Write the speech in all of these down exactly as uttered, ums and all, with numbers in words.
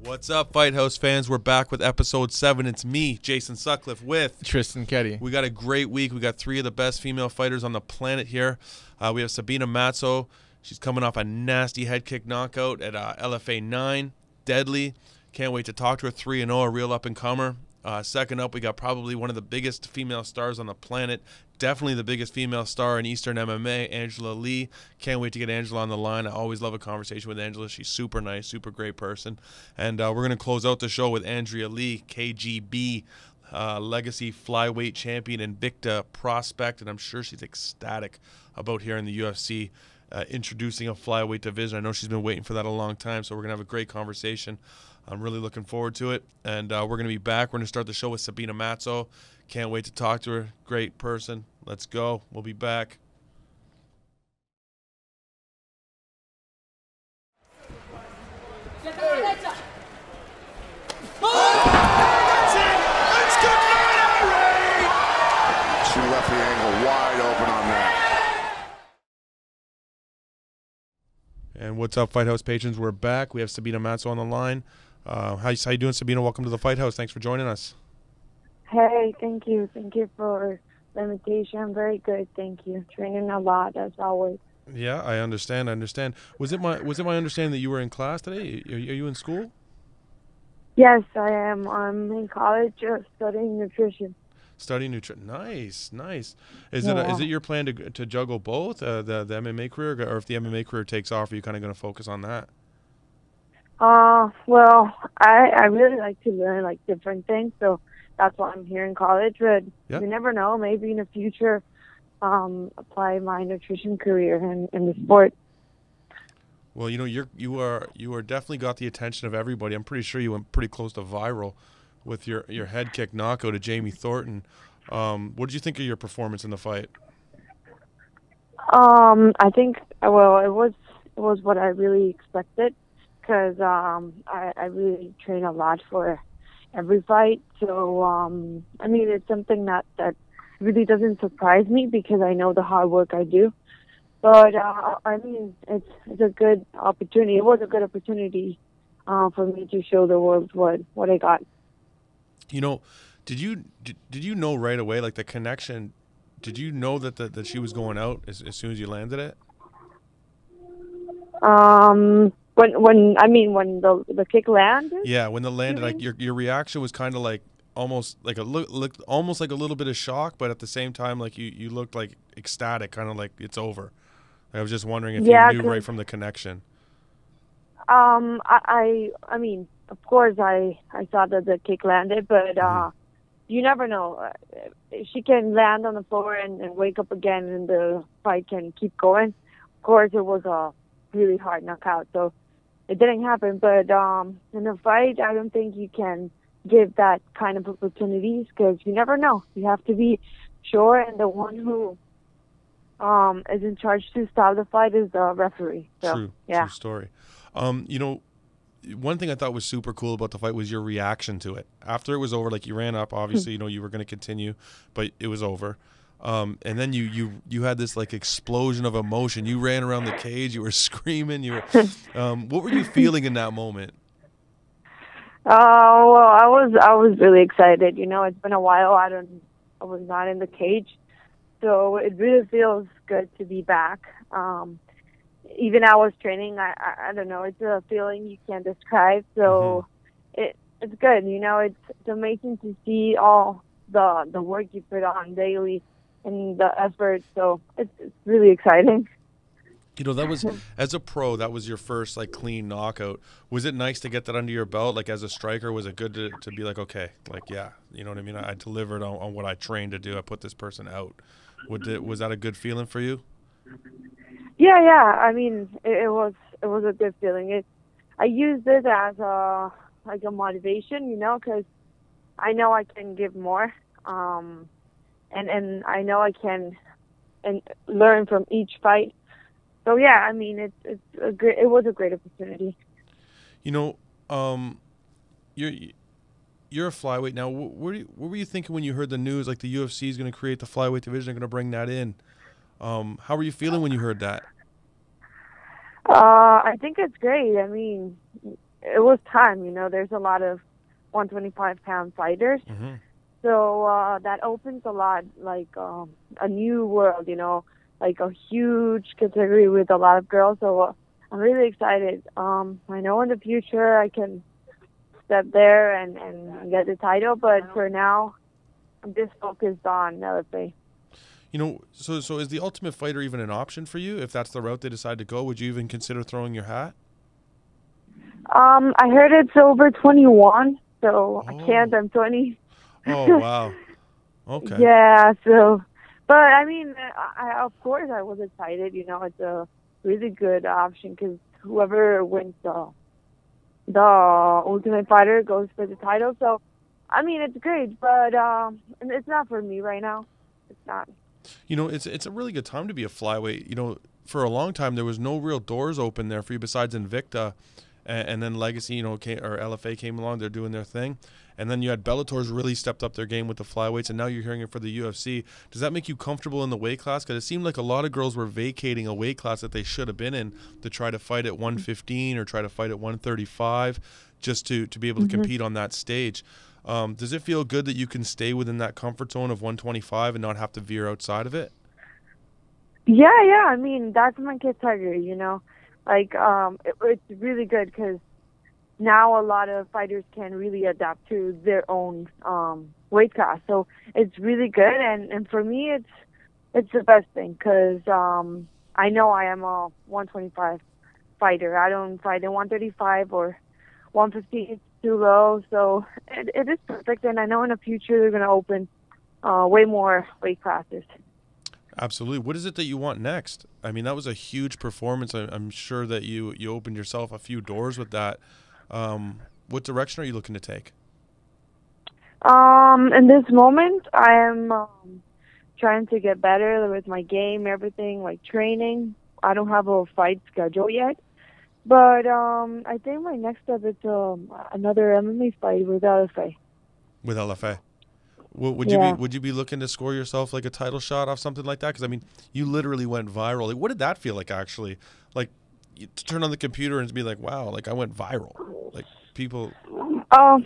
What's up, Fight House fans? We're back with episode seven. It's me, Jason Sutcliffe, with Tristan Keddy. We got a great week. We got three of the best female fighters on the planet here. Uh, we have Sabina Matzo. She's coming off a nasty head kick knockout at uh, L F A nine. Deadly. Can't wait to talk to her. three and oh, a real up-and-comer. Uh, second up, we got probably one of the biggest female stars on the planet. Definitely the biggest female star in Eastern M M A, Angela Lee. Can't wait to get Angela on the line. I always love a conversation with Angela. She's super nice, super great person. And uh, we're going to close out the show with Andrea Lee, K G B, uh, Legacy flyweight champion, Invicta prospect. And I'm sure she's ecstatic about here in the U F C. Uh, introducing a flyweight division. I know she's been waiting for that a long time, so we're going to have a great conversation. I'm really looking forward to it, and uh, we're going to be back. We're going to start the show with Sabina Matzo. Can't wait to talk to her. Great person. Let's go. We'll be back. And what's up, Fight House patrons? We're back. We have Sabina Matzo on the line. Uh, how, how you doing, Sabina? Welcome to the Fight House. Thanks for joining us. Hey, thank you. Thank you for the invitation. I'm very good, thank you. Training a lot, as always. Yeah, I understand. I understand. Was it my Was it my understanding that you were in class today? Are, are you in school? Yes, I am. I'm in college studying nutrition. Studying nutrition. Nice, nice. Is yeah. it a, is it your plan to to juggle both uh, the the M M A career, or if the M M A career takes off, are you kind of going to focus on that? Uh, well, I I really like to learn like different things, so that's why I'm here in college. But yep. You never know, maybe in the future, um, apply my nutrition career in, in the sport. Well, you know, you're you are you are definitely got the attention of everybody. I'm pretty sure you went pretty close to viral with your, your head kick knockout to Jamie Thornton. Um, what did you think of your performance in the fight? Um, I think, well, it was it was what I really expected, because um, I, I really train a lot for every fight. So, um, I mean, it's something that, that really doesn't surprise me, because I know the hard work I do. But, uh, I mean, it's, it's a good opportunity. It was a good opportunity uh, for me to show the world what, what I got. You know, did you did, did you know right away, like the connection, did you know that the, that she was going out as, as soon as you landed it? Um, when when I mean when the the kick landed. Yeah, when the landed, like your your reaction was kind of like almost like a look, look almost like a little bit of shock, but at the same time, like you you looked like ecstatic, kind of like it's over. I was just wondering if yeah, you knew right from the connection. Um, I I, I mean. Of course, I, I saw that the kick landed, but uh, you never know. She can land on the floor and, and wake up again, and the fight can keep going. Of course, it was a really hard knockout, so it didn't happen. But um, in a fight, I don't think you can give that kind of opportunities, because you never know. You have to be sure, and the one who um, is in charge to stop the fight is the referee. So, true, yeah. True story. Um, you know, one thing I thought was super cool about the fight was your reaction to it. After it was over, like you ran up, obviously, you know, you were going to continue, but it was over. Um, and then you, you, you had this like explosion of emotion. You ran around the cage, you were screaming, you were, um, what were you feeling in that moment? Oh, uh, well, I was, I was really excited. You know, it's been a while. I don't, I was not in the cage. So it really feels good to be back. Um, Even hours training, I, I I don't know. It's a feeling you can't describe. So mm-hmm. it it's good, you know. It's, it's amazing to see all the the work you put on daily and the effort. So it's, it's really exciting. You know, that was as a pro, that was your first like clean knockout. Was it nice to get that under your belt? Like as a striker, was it good to to be like, okay, like yeah, you know what I mean? I, I delivered on, on what I trained to do. I put this person out. Would it, was that a good feeling for you? Yeah, yeah. I mean, it, it was it was a good feeling. It, I use this as a like a motivation, you know, because I know I can give more, um, and and I know I can and learn from each fight. So yeah, I mean, it's it's a great. It was a great opportunity. You know, um, you're you're a flyweight now. What, what were you thinking when you heard the news? Like the U F C is going to create the flyweight division. They're going to bring that in. Um, how were you feeling when you heard that? Uh, I think it's great. I mean, it was time, you know. There's a lot of one twenty-five pound fighters. Mm-hmm. So uh, that opens a lot, like um, a new world, you know, like a huge category with a lot of girls. So uh, I'm really excited. Um, I know in the future I can step there and, and get the title, but for now I'm just focused on L F A. You know, so so is the Ultimate Fighter even an option for you? If that's the route they decide to go, would you even consider throwing your hat? Um, I heard it's over twenty-one, so oh. I can't. I'm twenty. Oh, wow. Okay. Yeah, so, but I mean, I, of course I was excited. You know, it's a really good option because whoever wins the, the Ultimate Fighter goes for the title. So, I mean, it's great, but um, it's not for me right now. It's not. You know, it's it's a really good time to be a flyweight. You know, for a long time there was no real doors open there for you besides Invicta, and, and then Legacy, you know, came, or L F A came along. They're doing their thing, and then you had Bellator's really stepped up their game with the flyweights, and now you're hearing it for the U F C. Does that make you comfortable in the weight class? Because it seemed like a lot of girls were vacating a weight class that they should have been in to try to fight at one fifteen or try to fight at one thirty-five, just to to be able to mm-hmm. compete on that stage. Um, does it feel good that you can stay within that comfort zone of one twenty-five and not have to veer outside of it? Yeah, yeah. I mean, that's my category, you know. Like, um, it, it's really good because now a lot of fighters can really adapt to their own um, weight class. So it's really good. And, and for me, it's it's the best thing because um, I know I am a one twenty-five fighter. I don't fight in one thirty-five or one fifteen. Too low, so it, it is perfect. And I know in the future they're going to open uh, way more weight classes. Absolutely. What is it that you want next? I mean, that was a huge performance. I, I'm sure that you you opened yourself a few doors with that. Um, what direction are you looking to take? Um, in this moment, I am um, trying to get better with my game, everything, like training. I don't have a fight schedule yet. But um, I think my next step is um, another M M A fight with L F A. With L F A, would, would yeah. you be would you be looking to score yourself like a title shot off something like that? Because I mean, you literally went viral. Like, what did that feel like actually? Like, you turn on the computer and be like, "Wow!" Like I went viral. Like people. Um. Uh,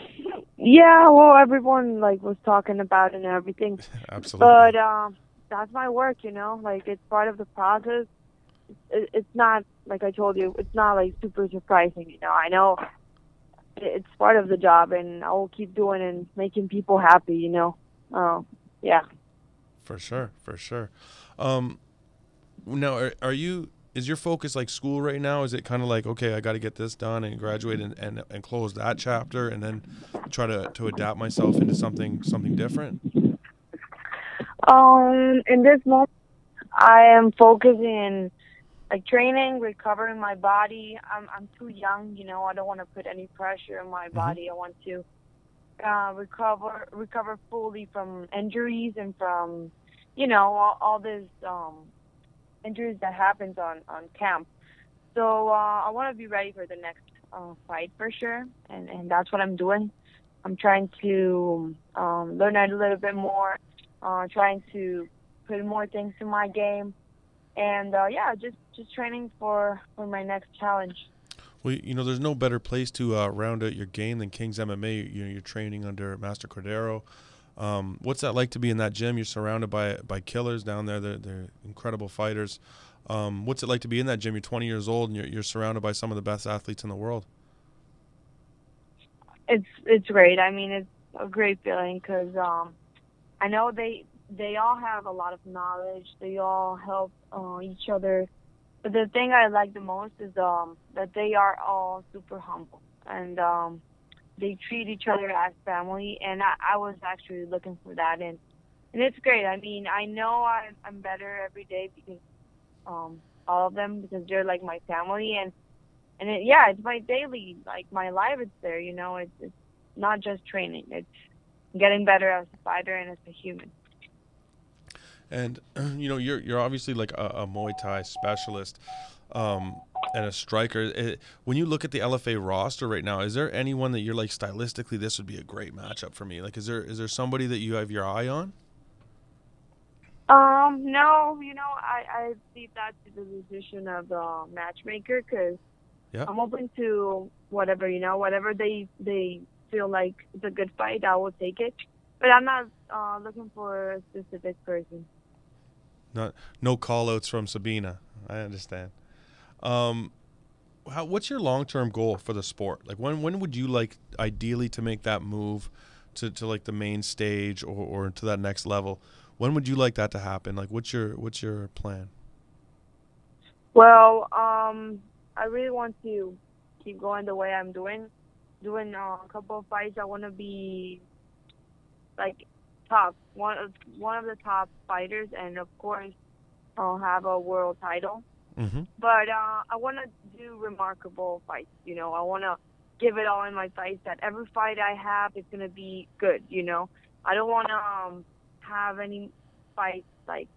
yeah. Well, everyone like was talking about it and everything. Absolutely. But um, that's my work. You know, like it's part of the process. It's not, like I told you, it's not like super surprising, you know. I know it's part of the job, and I will keep doing and making people happy, you know. Uh, yeah. For sure, for sure. Um, now, are, are you, is your focus like school right now? Is it kind of like, okay, I got to get this done and graduate and, and, and close that chapter and then try to, to adapt myself into something something different? Um, in this moment, I am focusing like training, recovering my body. I'm I'm too young, you know. I don't want to put any pressure on my body. I want to uh, recover recover fully from injuries and from, you know, all, all this um, injuries that happens on, on camp. So uh, I want to be ready for the next uh, fight for sure, and and that's what I'm doing. I'm trying to um, learn a little bit more, uh, trying to put more things in my game. And, uh, yeah, just, just training for, for my next challenge. Well, you know, there's no better place to uh, round out your game than King's M M A. You know, you're training under Master Cordero. Um, what's that like to be in that gym? You're surrounded by by killers down there. They're, they're incredible fighters. Um, what's it like to be in that gym? You're twenty years old, and you're, you're surrounded by some of the best athletes in the world. It's it's great. I mean, it's a great feeling because um, I know they – they all have a lot of knowledge. They all help uh, each other. But the thing I like the most is um, that they are all super humble. And um, they treat each other as family. And I, I was actually looking for that. And, and it's great. I mean, I know I'm, I'm better every day because um, all of them, because they're like my family. And, and it, yeah, it's my daily, like my life is there, you know. It's, it's not just training. It's getting better as a fighter and as a human. And, you know, you're you're obviously like a, a Muay Thai specialist um, and a striker. It, when you look at the L F A roster right now, is there anyone that you're like, stylistically, this would be a great matchup for me? Like, is there is there somebody that you have your eye on? Um, no, you know, I, I leave that to the decision of the matchmaker because Yeah. I'm open to whatever, you know, whatever they they feel like it's a good fight, I will take it. But I'm not uh, looking for a specific person. Not, no call-outs from Sabina. I understand. Um, how, what's your long-term goal for the sport? Like, when when would you like ideally to make that move to, to like the main stage or, or to that next level? When would you like that to happen? Like, what's your what's your plan? Well, um, I really want to keep going the way I'm doing, doing uh, a couple of fights. I want to be like top one of one of the top fighters, and of course, I'll have a world title. Mm-hmm. But uh, I want to do remarkable fights. You know, I want to give it all in my fights. That every fight I have is gonna be good. You know, I don't want to um, have any fights like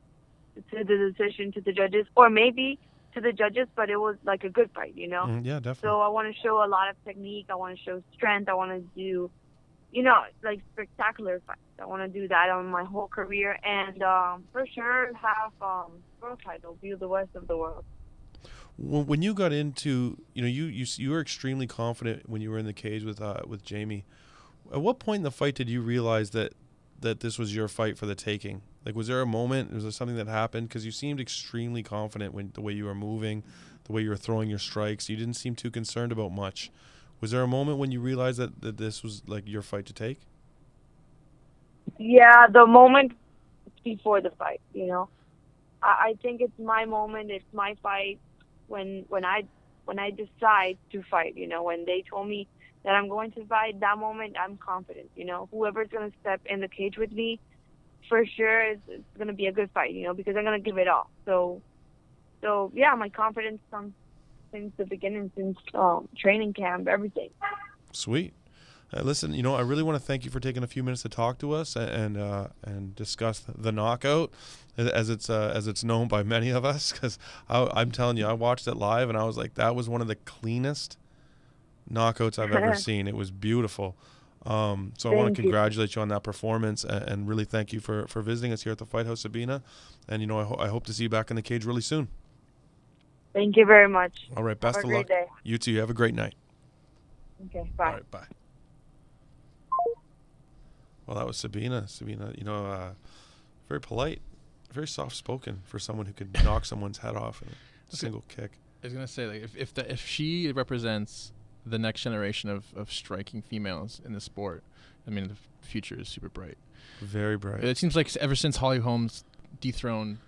to the decision to the judges, or maybe to the judges, but it was like a good fight, you know? Mm, yeah, definitely. So I want to show a lot of technique. I want to show strength. I want to do, you know, like spectacular fights. I want to do that on my whole career, and um, for sure have um, world title, view the rest of the world. When you got into, you know, you you you were extremely confident when you were in the cage with uh, with Jamie. At what point in the fight did you realize that that this was your fight for the taking? Like, was there a moment, was there something that happened? Because you seemed extremely confident when the way you were moving, the way you were throwing your strikes. You didn't seem too concerned about much. Was there a moment when you realized that, that this was, like, your fight to take? Yeah, the moment before the fight, you know. I, I think it's my moment, it's my fight when when I when I decide to fight, you know. When they told me that I'm going to fight, that moment I'm confident, you know. Whoever's going to step in the cage with me, for sure, it's, it's going to be a good fight, you know, because I'm going to give it all. So, so yeah, my confidence from since the beginning, since um, training camp, everything. Sweet. Uh, listen, you know, I really want to thank you for taking a few minutes to talk to us and uh, and discuss the knockout, as it's uh, as it's known by many of us. Because I'm telling you, I watched it live and I was like, that was one of the cleanest knockouts I've ever seen. It was beautiful. Um, so thank I want to congratulate you. you on that performance, and, and really thank you for, for visiting us here at the Fight House, Sabina. And, you know, I, ho I hope to see you back in the cage really soon. Thank you very much. All right. Best have of luck. Day. You too. Have a great night. Okay. Bye. All right. Bye. Well, that was Sabina. Sabina, you know, uh, very polite, very soft-spoken for someone who could knock someone's head off in a single kick. I was going to say, like, if, if, the, if she represents the next generation of, of striking females in the sport, I mean, the future is super bright. Very bright. It seems like ever since Holly Holmes dethroned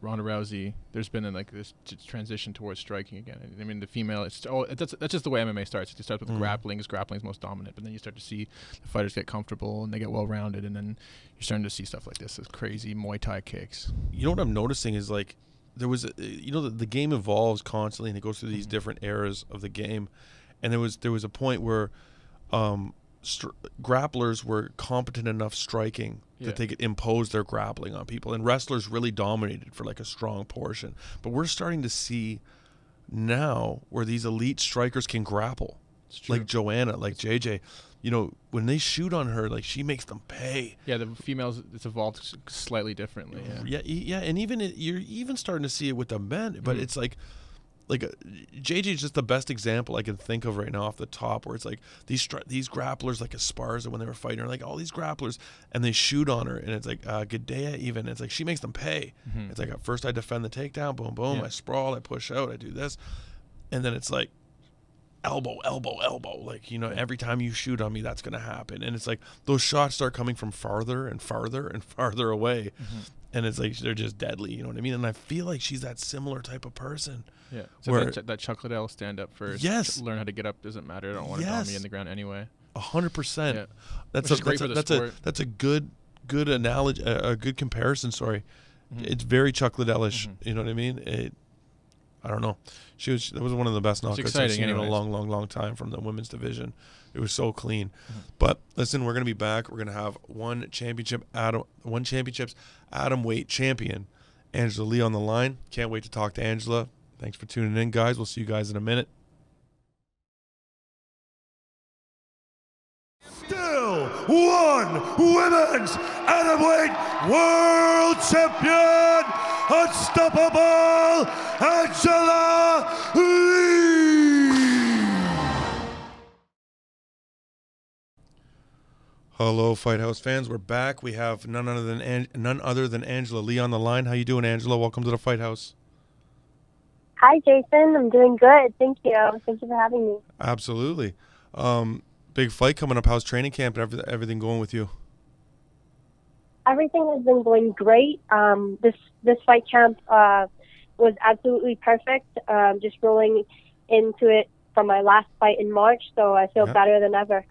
Ronda Rousey, there's been a, like this t transition towards striking again. I mean, the female, it's oh, that's, that's just the way M M A starts. It starts with mm. grappling, because grappling is most dominant, but then you start to see the fighters get comfortable and they get well-rounded, and then you're starting to see stuff like this, those crazy Muay Thai kicks. You know what I'm noticing is, like, there was, a, you know, the, the game evolves constantly and it goes through these mm. different eras of the game. And there was there was a point where um, str grapplers were competent enough striking yeah. that they could impose their grappling on people, and wrestlers really dominated for like a strong portion. But we're starting to see now where these elite strikers can grapple, like Joanna, like J J. You know, when they shoot on her, like, she makes them pay. Yeah, the females, it's evolved slightly differently. Yeah, yeah, yeah, and even it, you're even starting to see it with the men, but mm. it's like. Like, uh, J J is just the best example I can think of right now off the top, where it's like these these grapplers, like Esparza when they were fighting her, like all these grapplers, and they shoot on her, and it's like uh, Gadea even. It's like she makes them pay. Mm-hmm. It's like at first I defend the takedown, boom, boom, yeah. I sprawl, I push out, I do this, and then it's like elbow, elbow, elbow. Like, you know, every time you shoot on me, that's going to happen. And it's like those shots start coming from farther and farther and farther away. Mm-hmm. And it's like they're just deadly, you know what I mean? And I feel like she's that similar type of person. Yeah. So where that, ch that Chocolatelle stand up first. Yes. Learn how to get up. Doesn't matter. I don't want to yes. dominate in the ground anyway. A hundred percent. That's Which a great that's, for a, the that's sport. a that's a good good analogy, a, a good comparison. Sorry, mm-hmm. it's very Chocolatelle-ish. Mm-hmm. You know what I mean? It. I don't know. She was that was one of the best knockouts I've seen anyways. in a long, long, long time from the women's division. It was so clean. Mm-hmm. But listen, we're gonna be back. We're gonna have one championship Adam, one championships Adam weight champion, Angela Lee, on the line. Can't wait to talk to Angela. Thanks for tuning in, guys. We'll see you guys in a minute. Still one women's Adam weight world champion. Unstoppable Angela Lee! Hello, Fight House fans. We're back. We have none other than An none other than Angela Lee on the line. How you doing, Angela? Welcome to the Fight House. Hi, Jason. I'm doing good. Thank you. Thank you for having me. Absolutely. Um, big fight coming up. How's training camp and everything going with you? Everything has been going great. Um, this this fight camp uh, was absolutely perfect. Um, just rolling into it from my last fight in March, so I feel yeah. better than ever.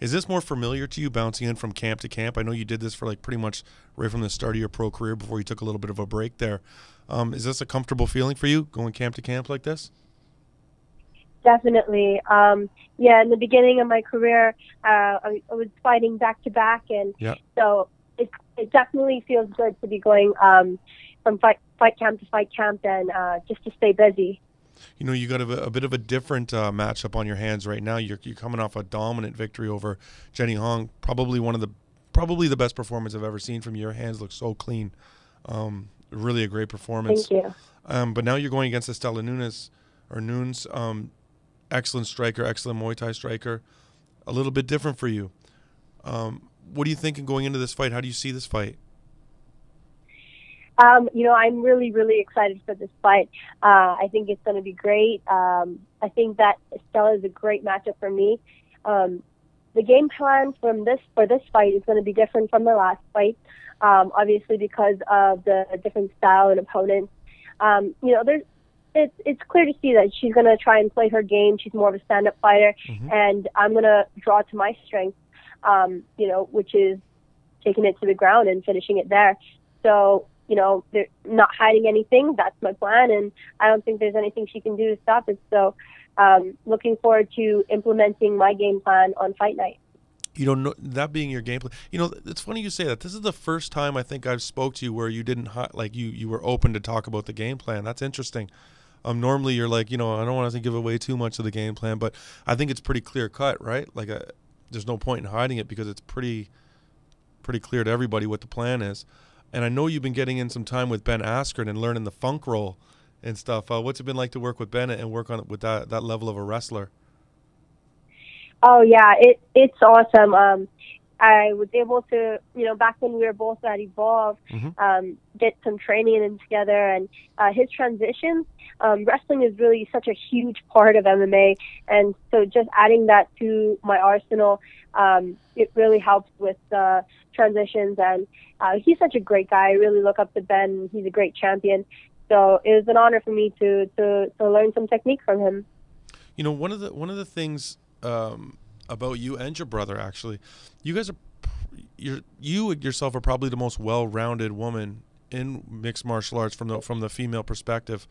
Is this more familiar to you, bouncing in from camp to camp? I know you did this for like pretty much right from the start of your pro career before you took a little bit of a break there. Um, is this a comfortable feeling for you, going camp to camp like this? Definitely. Um, yeah, in the beginning of my career, uh, I, I was fighting back-to-back, -back and yeah. so it, it definitely feels good to be going um, from fight, fight camp to fight camp and uh, just to stay busy. You know, you got a, a bit of a different uh, matchup on your hands right now. You're, you're coming off a dominant victory over Jenny Hong. Probably one of the probably the best performance I've ever seen from you. Your hands look so clean. Um, really a great performance. Thank you. Um, but now you're going against Istela Nunes, or Nunes, um, excellent striker, excellent Muay Thai striker. A little bit different for you. Um, what are you thinking going into this fight? How do you see this fight? Um, you know, I'm really, really excited for this fight. Uh, I think it's going to be great. Um, I think that Istela is a great matchup for me. Um, the game plan from this for this fight is going to be different from the last fight, um, obviously because of the different style and opponents. Um, you know, there's it's it's clear to see that she's going to try and play her game. She's more of a stand-up fighter, mm-hmm. and I'm going to draw to my strength. Um, you know, which is taking it to the ground and finishing it there. So. You know, they're not hiding anything. That's my plan, and I don't think there's anything she can do to stop it. So, um, looking forward to implementing my game plan on fight night. You don't know that being your game plan. You know, it's funny you say that. This is the first time I think I've spoke to you where you didn't like you you were open to talk about the game plan. That's interesting. Um, normally you're like, you know, I don't want to give away too much of the game plan, but I think it's pretty clear cut, right? Like, a, there's no point in hiding it because it's pretty pretty clear to everybody what the plan is. And I know you've been getting in some time with Ben Askren and learning the funk roll and stuff. Uh, what's it been like to work with Ben and work on with that that level of a wrestler? Oh yeah, it it's awesome. Um, I was able to, you know, back when we were both at Evolve, mm-hmm. um, get some training in together. And uh, his transition, um, wrestling is really such a huge part of M M A, and so just adding that to my arsenal, um, it really helps with uh, transitions. And uh, he's such a great guy. I really look up to Ben. He's a great champion. So it was an honor for me to to, to learn some technique from him. You know, one of the one of the things. Um about you and your brother, actually, you guys are you're, you yourself are probably the most well-rounded woman in mixed martial arts from the from the female perspective.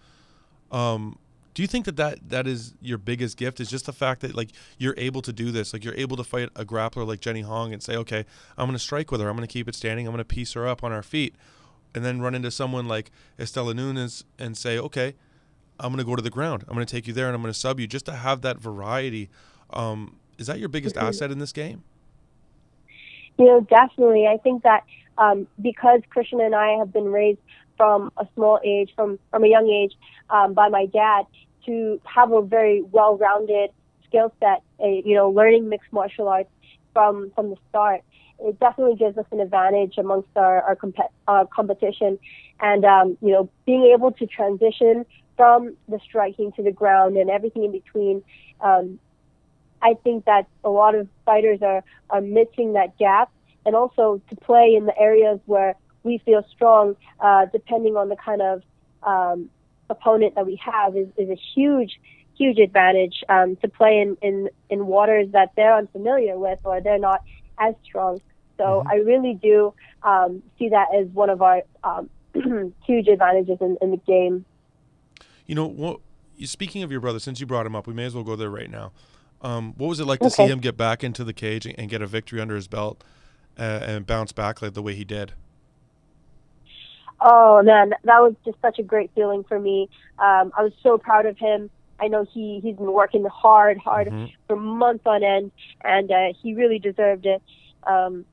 Um do you think that, that that is your biggest gift, is just the fact that like you're able to do this, like you're able to fight a grappler like Jenny Hong and say, okay, I'm going to strike with her, I'm going to keep it standing, I'm going to piece her up on our feet, and then run into someone like Istela Nunes and say, okay, I'm going to go to the ground, I'm going to take you there, and I'm going to sub you, just to have that variety? um Is that your biggest asset in this game? You know, definitely. I think that um, because Christian and I have been raised from a small age, from, from a young age, um, by my dad, to have a very well-rounded skill set, uh, you know, learning mixed martial arts from, from the start, it definitely gives us an advantage amongst our, our, comp our competition. And, um, you know, being able to transition from the striking to the ground and everything in between, um, I think that a lot of fighters are, are missing that gap, and also to play in the areas where we feel strong, uh, depending on the kind of um, opponent that we have, is, is a huge, huge advantage um, to play in, in, in waters that they're unfamiliar with or they're not as strong. So mm-hmm. I really do um, see that as one of our um, huge advantages in, in the game. You know, well, speaking of your brother, since you brought him up, we may as well go there right now. Um, what was it like to okay. see him get back into the cage and get a victory under his belt uh, and bounce back like the way he did? Oh, man, that was just such a great feeling for me. Um, I was so proud of him. I know he, he's been working hard, hard mm-hmm. for months on end, and uh, he really deserved it. Um,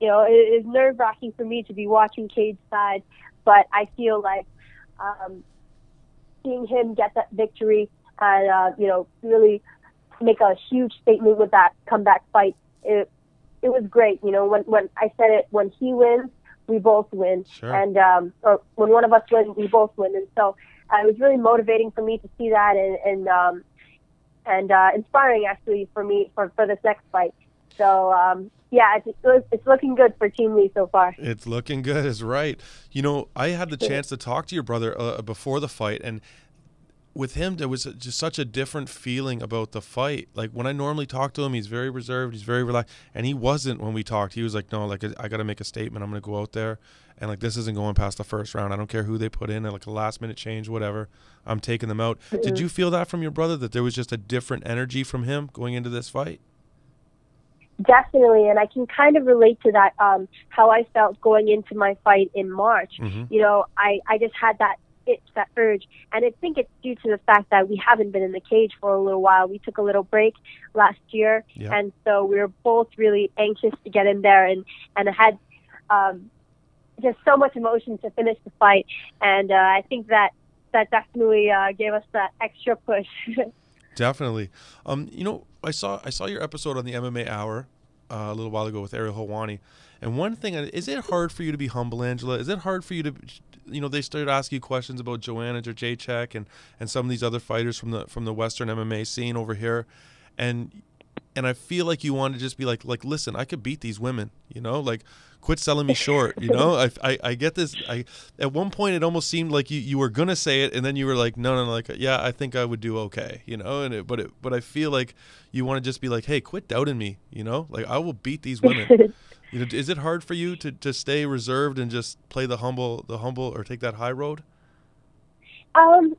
you know, it, it's nerve-wracking for me to be watching cage side, but I feel like um, seeing him get that victory and, uh, you know, really – make a huge statement with that comeback fight. It it was great. You know, when when I said it, when he wins, we both win. Sure. And um, or when one of us wins, we both win. And so uh, it was really motivating for me to see that, and and um, and uh, inspiring actually for me for for this next fight. So um, yeah, it's, it's looking good for Team Lee so far. It's looking good, is right. You know, I had the chance to talk to your brother uh, before the fight, and with him, there was just such a different feeling about the fight. Like, when I normally talk to him, he's very reserved, he's very relaxed, and he wasn't when we talked. He was like, no, like, I got to make a statement. I'm going to go out there, and, like, this isn't going past the first round. I don't care who they put in, or, like, a last-minute change, whatever. I'm taking them out. Mm-hmm. Did you feel that from your brother, that there was just a different energy from him going into this fight? Definitely, and I can kind of relate to that, um, how I felt going into my fight in March. Mm-hmm. You know, I, I just had that itch, that urge, and I think it's due to the fact that we haven't been in the cage for a little while. We took a little break last year, yep. and so we were both really anxious to get in there, and, and I had um, just so much emotion to finish the fight, and uh, I think that, that definitely uh, gave us that extra push. Definitely. Um, you know, I saw I saw your episode on the M M A Hour uh, a little while ago with Ariel Helwani, and one thing is, it hard for you to be humble, Angela? Is it hard for you to, you know, they started asking you questions about Joanna Jacek and and some of these other fighters from the from the Western M M A scene over here, and and I feel like you want to just be like like listen, I could beat these women, you know, like, quit selling me short, you know. I, I I get this. I at one point it almost seemed like you you were gonna say it, and then you were like, no, no, no, like, yeah, I think I would do okay, you know. And it, but it, but I feel like you want to just be like, hey, quit doubting me, you know, like, I will beat these women. You know, is it hard for you to, to stay reserved and just play the humble, the humble, or take that high road? Um,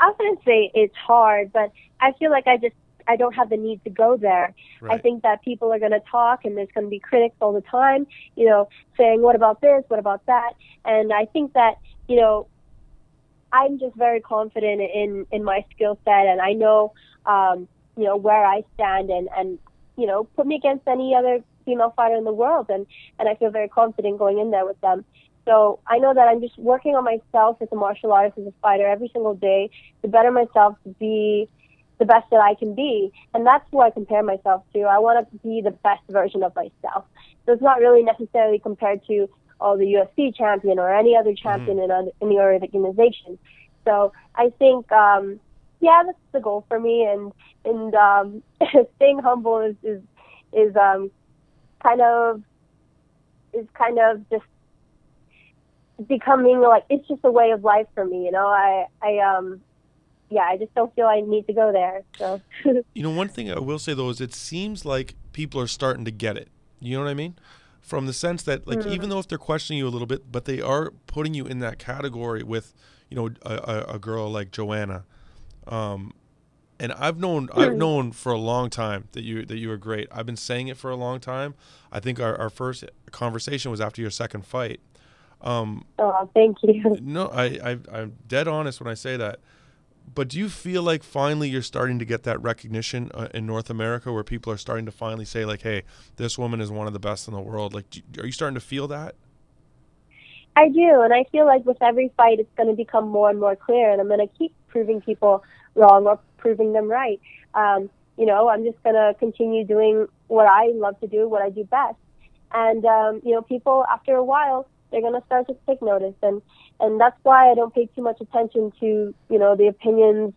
I wouldn't say it's hard, but I feel like I just I don't have the need to go there. Right. I think that people are going to talk, and there's going to be critics all the time, you know, saying, what about this? What about that? And I think that, you know, I'm just very confident in, in my skill set, and I know, um, you know, where I stand, and, and, you know, put me against any other female fighter in the world. And, and I feel very confident going in there with them. So I know that I'm just working on myself as a martial artist, as a fighter, every single day to better myself, to be the best that I can be, and that's who I compare myself to. I want to be the best version of myself. So it's not really necessarily compared to all oh, the U F C champion or any other champion mm-hmm. in, in the organization. So I think, um, yeah, that's the goal for me, and and um, staying humble is is, is um, kind of is kind of just becoming like it's just a way of life for me. You know, I I um. Yeah, I just don't feel I need to go there. So, you know, one thing I will say though is it seems like people are starting to get it. You know what I mean? From the sense that, like, mm-hmm. even though if they're questioning you a little bit, but they are putting you in that category with, you know, a, a, a girl like Joanna. Um, and I've known mm-hmm. I've known for a long time that you that you were great. I've been saying it for a long time. I think our, our first conversation was after your second fight. Um, oh, thank you. No, I, I I'm dead honest when I say that. But do you feel like finally you're starting to get that recognition uh, in North America, where people are starting to finally say, like, hey, this woman is one of the best in the world? Like, do, are you starting to feel that? I do, and I feel like with every fight it's going to become more and more clear, and I'm going to keep proving people wrong or proving them right. Um, you know, I'm just going to continue doing what I love to do, what I do best. And, um, you know, people, after a while, they're going to start to take notice, and and that's why I don't pay too much attention to, you know, the opinions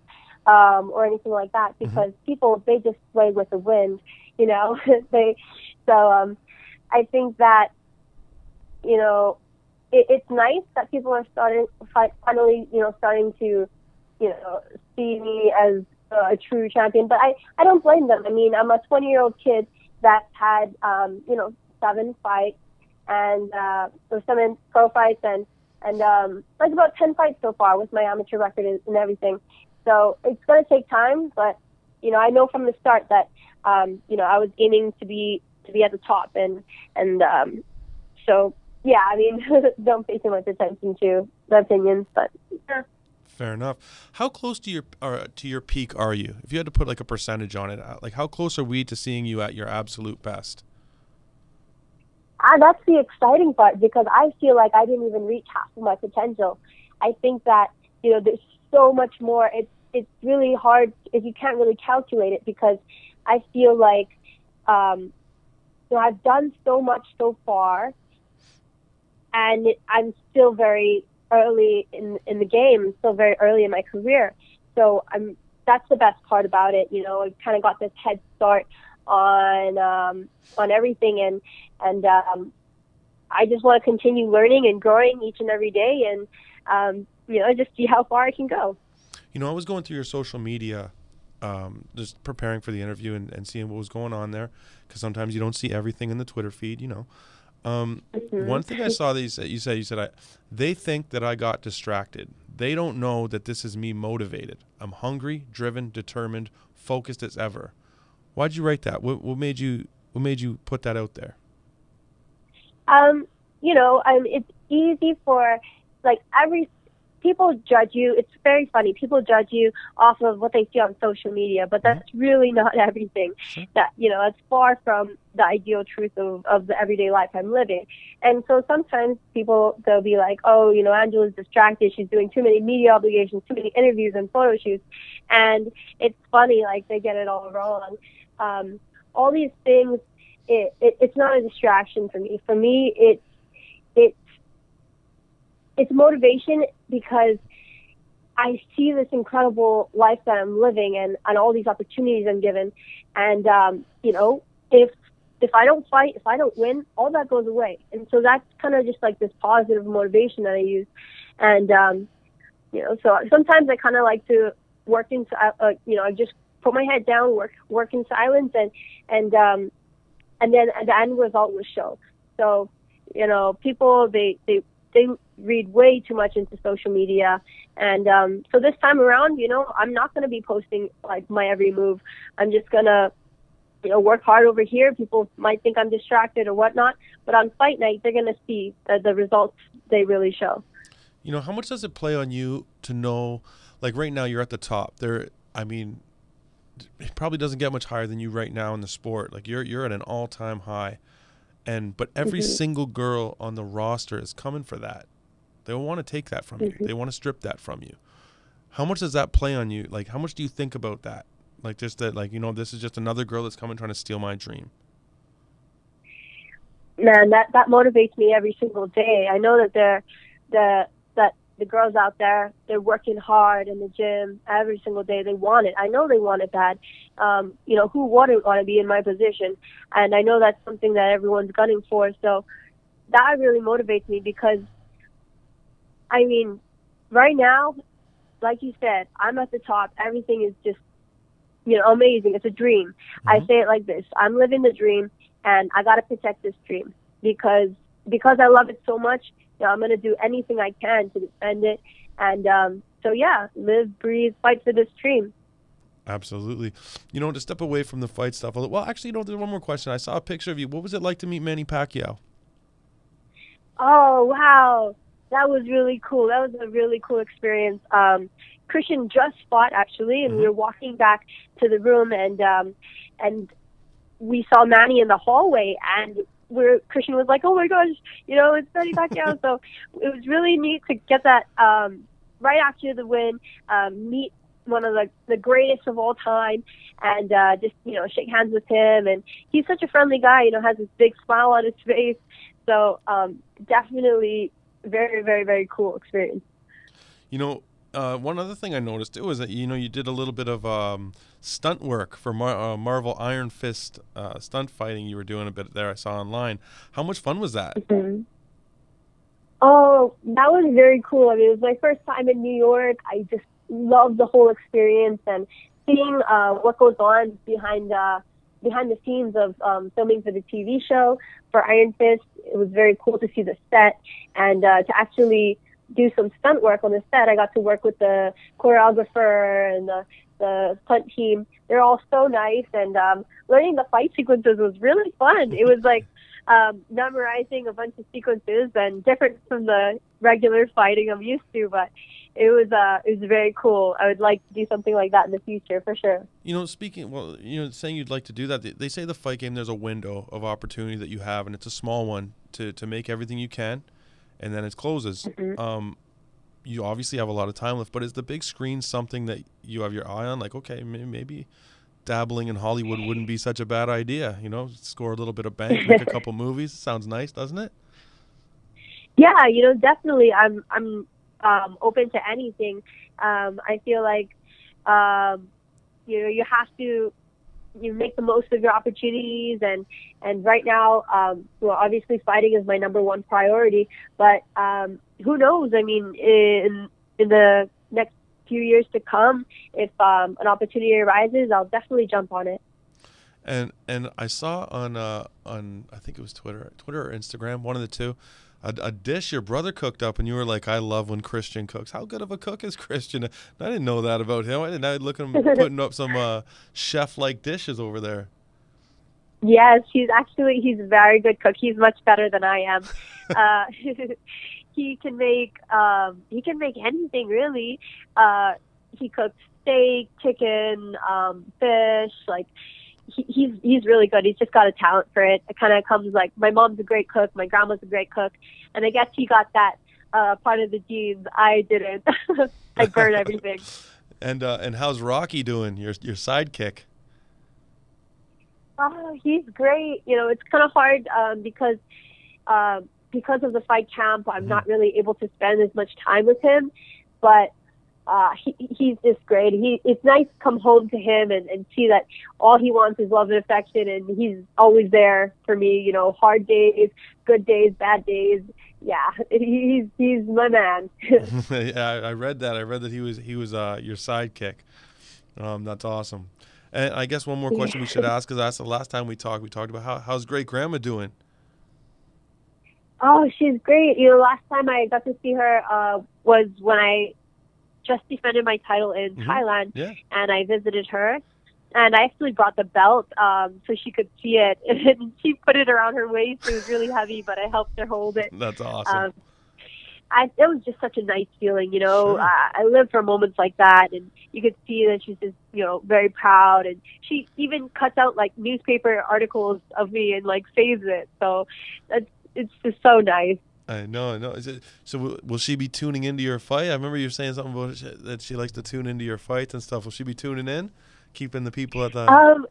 um, or anything like that, because mm-hmm. people, they just sway with the wind, you know. they so um, I think that, you know, it, it's nice that people are starting finally, you know, starting to, you know, see me as uh, a true champion. But I I don't blame them. I mean, I'm a twenty year old kid that's had um, you know, seven fights. And uh, there's some pro fights and and um, like about ten fights so far with my amateur record and, and everything. So it's going to take time, but you know, I know from the start that um, you know, I was aiming to be to be at the top, and and um, so yeah, I mean, don't pay too much attention to the opinions, but yeah. Fair enough. How close to your uh, to your peak are you? If you had to put like a percentage on it, like how close are we to seeing you at your absolute best? Uh, that's the exciting part, because I feel like I didn't even reach half of my potential. I think that, you know, there's so much more. It's it's really hard if you can't really calculate it, because I feel like um, So I've done so much so far, and I'm still very early in, in the game, still very early in my career. So I'm, that's the best part about it. You know, I kind of got this head start on, um, on everything. And, and, um, I just want to continue learning and growing each and every day. And, um, you know, just see how far I can go. You know, I was going through your social media, um, just preparing for the interview and, and seeing what was going on there. 'Cause sometimes you don't see everything in the Twitter feed, you know. Um, mm-hmm. One thing I saw that you said, you said, you said I, they think that I got distracted. They don't know that this is me motivated. I'm hungry, driven, determined, focused as ever. Why'd you write that? What, what made you, what made you put that out there? Um, you know, um, it's easy for, like, every, people judge you. It's very funny. People judge you off of what they see on social media, but that's mm-hmm. really not everything. Sure. That, you know, it's far from the ideal truth of, of the everyday life I'm living. And so sometimes people, they'll be like, oh, you know, Angela's distracted. She's doing too many media obligations, too many interviews and photo shoots. And it's funny, like, they get it all wrong. Um, all these things, it, it, it's not a distraction for me. For me, it's, it's, it's motivation because I see this incredible life that I'm living and, and all these opportunities I'm given. And, um, you know, if, if I don't fight, if I don't win, all that goes away. And so that's kind of just like this positive motivation that I use. And, um, you know, so sometimes I kind of like to work in, uh, you know, I just put my head down, work, work in silence and, and, um, and then the end result will show. So, you know, people, they, they, they read way too much into social media. And um, so this time around, you know, I'm not going to be posting like my every move. I'm just going to, you know, work hard over here. People might think I'm distracted or whatnot, but on fight night, they're going to see that the results they really show. You know, how much does it play on you to know, like right now you're at the top there? I mean, it probably doesn't get much higher than you right now in the sport. Like you're, you're at an all time high. And but every mm-hmm. single girl on the roster is coming for that. They want to take that from mm-hmm. you. They want to strip that from you. How much does that play on you? Like, how much do you think about that? Like, just that, like, you know, this is just another girl that's coming trying to steal my dream. Man, that, that motivates me every single day. I know that they're, the, that the girls out there, they're working hard in the gym every single day. They want it. I know they want it bad. Um, you know, who wouldn't want to be in my position? And I know that's something that everyone's gunning for. So that really motivates me because, I mean, right now, like you said, I'm at the top. Everything is just, you know, amazing. It's a dream. Mm-hmm. I say it like this. I'm living the dream, and I got to protect this dream because because I love it so much. You know, I'm going to do anything I can to defend it. And um, so, yeah, live, breathe, fight for this dream. Absolutely. You know, to step away from the fight stuff. Well, actually, you know, there's one more question. I saw a picture of you. What was it like to meet Manny Pacquiao? Oh, wow. That was really cool. That was a really cool experience. Um, Christian just fought, actually, and mm-hmm. we were walking back to the room, and um, and we saw Manny in the hallway, and we're, Christian was like, oh, my gosh, you know, it's Manny Pacquiao. So it was really neat to get that um, right after the win, um, meet one of the, the greatest of all time, and uh, just, you know, shake hands with him. And he's such a friendly guy, you know, has this big smile on his face. So um, definitely very, very, very cool experience. You know, uh, one other thing I noticed too is that, you know, you did a little bit of um, stunt work for Mar uh, Marvel Iron Fist uh, stunt fighting. You were doing a bit there. I saw online. How much fun was that? Mm-hmm. Oh, that was very cool. I mean, it was my first time in New York. I just loved the whole experience and seeing uh, what goes on behind uh, behind the scenes of um, filming for the T V show for Iron Fist. It was very cool to see the set and uh, to actually do some stunt work on the set. I got to work with the choreographer and the, the stunt team. They're all so nice, and um, learning the fight sequences was really fun. It was like um, memorizing a bunch of sequences and different from the regular fighting I'm used to, but it was uh, it was very cool. I would like to do something like that in the future for sure. You know, speaking, well, you know, saying you'd like to do that, they, they say the fight game, there's a window of opportunity that you have, and it's a small one to, to make everything you can, and then it closes. Mm-hmm. Um, you obviously have a lot of time left, but is the big screen something that you have your eye on? Like, okay, maybe dabbling in Hollywood wouldn't be such a bad idea. You know, score a little bit of bank, make a couple movies. Sounds nice, doesn't it? Yeah, you know, definitely. I'm I'm um, open to anything. Um, I feel like um, you know, you have to you make the most of your opportunities, and and right now, um, well, obviously fighting is my number one priority. But um, who knows? I mean, in in the next few years to come, if um, an opportunity arises, I'll definitely jump on it. And and I saw on uh, on I think it was Twitter, Twitter or Instagram, one of the two. A dish your brother cooked up, and you were like, I love when Christian cooks. How good of a cook is Christian? I didn't know that about him. I didn't I'd look at him putting up some uh, chef-like dishes over there. Yes, he's actually, he's a very good cook. He's much better than I am. uh, he can make, um, he can make anything, really. Uh, he cooks steak, chicken, um, fish, like... He, he's he's really good. He's just got a talent for it. It kind of comes like my mom's a great cook, my grandma's a great cook, and I guess he got that uh, part of the genes. I didn't. I burned everything. And uh, and how's Rocky doing? Your your sidekick. Oh, he's great. You know, it's kind of hard um, because uh, because of the fight camp, I'm mm-hmm. not really able to spend as much time with him, but. Uh, he, he's just great. He, it's nice to come home to him and, and see that all he wants is love and affection, and he's always there for me, you know, hard days, good days, bad days. Yeah, he's, he's my man. Yeah, I read that. I read that he was, he was uh, your sidekick. Um, that's awesome. And I guess one more question we should ask, because that's the last time we talked. We talked about how, how's great grandma doing? Oh, she's great. You know, last time I got to see her uh, was when I – just defended my title in mm-hmm. Thailand, yeah. and I visited her, and I actually brought the belt um, so she could see it, and she put it around her waist. It was really heavy, but I helped her hold it. That's awesome. Um, I, it was just such a nice feeling, you know. Sure. I, I live for moments like that, and you could see that she's just, you know, very proud, and she even cuts out, like, newspaper articles of me and, like, saves it, so that's, it's just so nice. I know, I know. Is it, so w will she be tuning into your fight? I remember you saying something about she, that she likes to tune into your fights and stuff. Will she be tuning in, keeping the people at the... Um,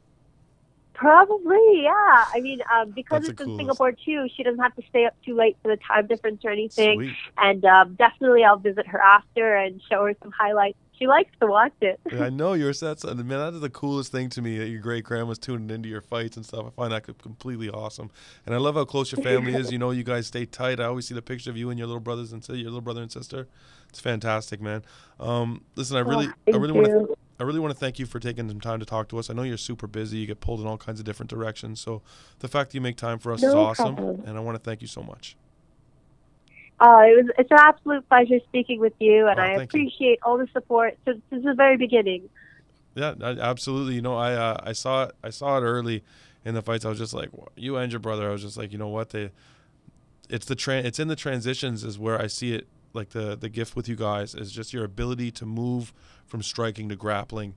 probably, yeah. I mean, um, because That's it's in coolest. Singapore, too, she doesn't have to stay up too late for the time difference or anything. Sweet. And um, definitely I'll visit her after and show her some highlights. She likes to watch it. Yeah, I know. You're, that's, man, that is the coolest thing to me, that your great-grandma's tuning into your fights and stuff. I find that completely awesome. And I love how close your family is. You know, you guys stay tight. I always see the picture of you and your little brothers and your little brother and sister. It's fantastic, man. Um, listen, I really, oh, I really want to, I really want to thank you for taking some time to talk to us. I know you're super busy. You get pulled in all kinds of different directions. So the fact that you make time for us no is awesome, problem. and I want to thank you so much. Oh, it was, it's an absolute pleasure speaking with you, and oh, I appreciate you. all the support since, since the very beginning. Yeah, absolutely. You know, I uh, I saw it, I saw it early in the fights. I was just like, you and your brother. I was just like, you know what? They, it's the tra it's in the transitions is where I see it. Like the the gift with you guys is just your ability to move from striking to grappling.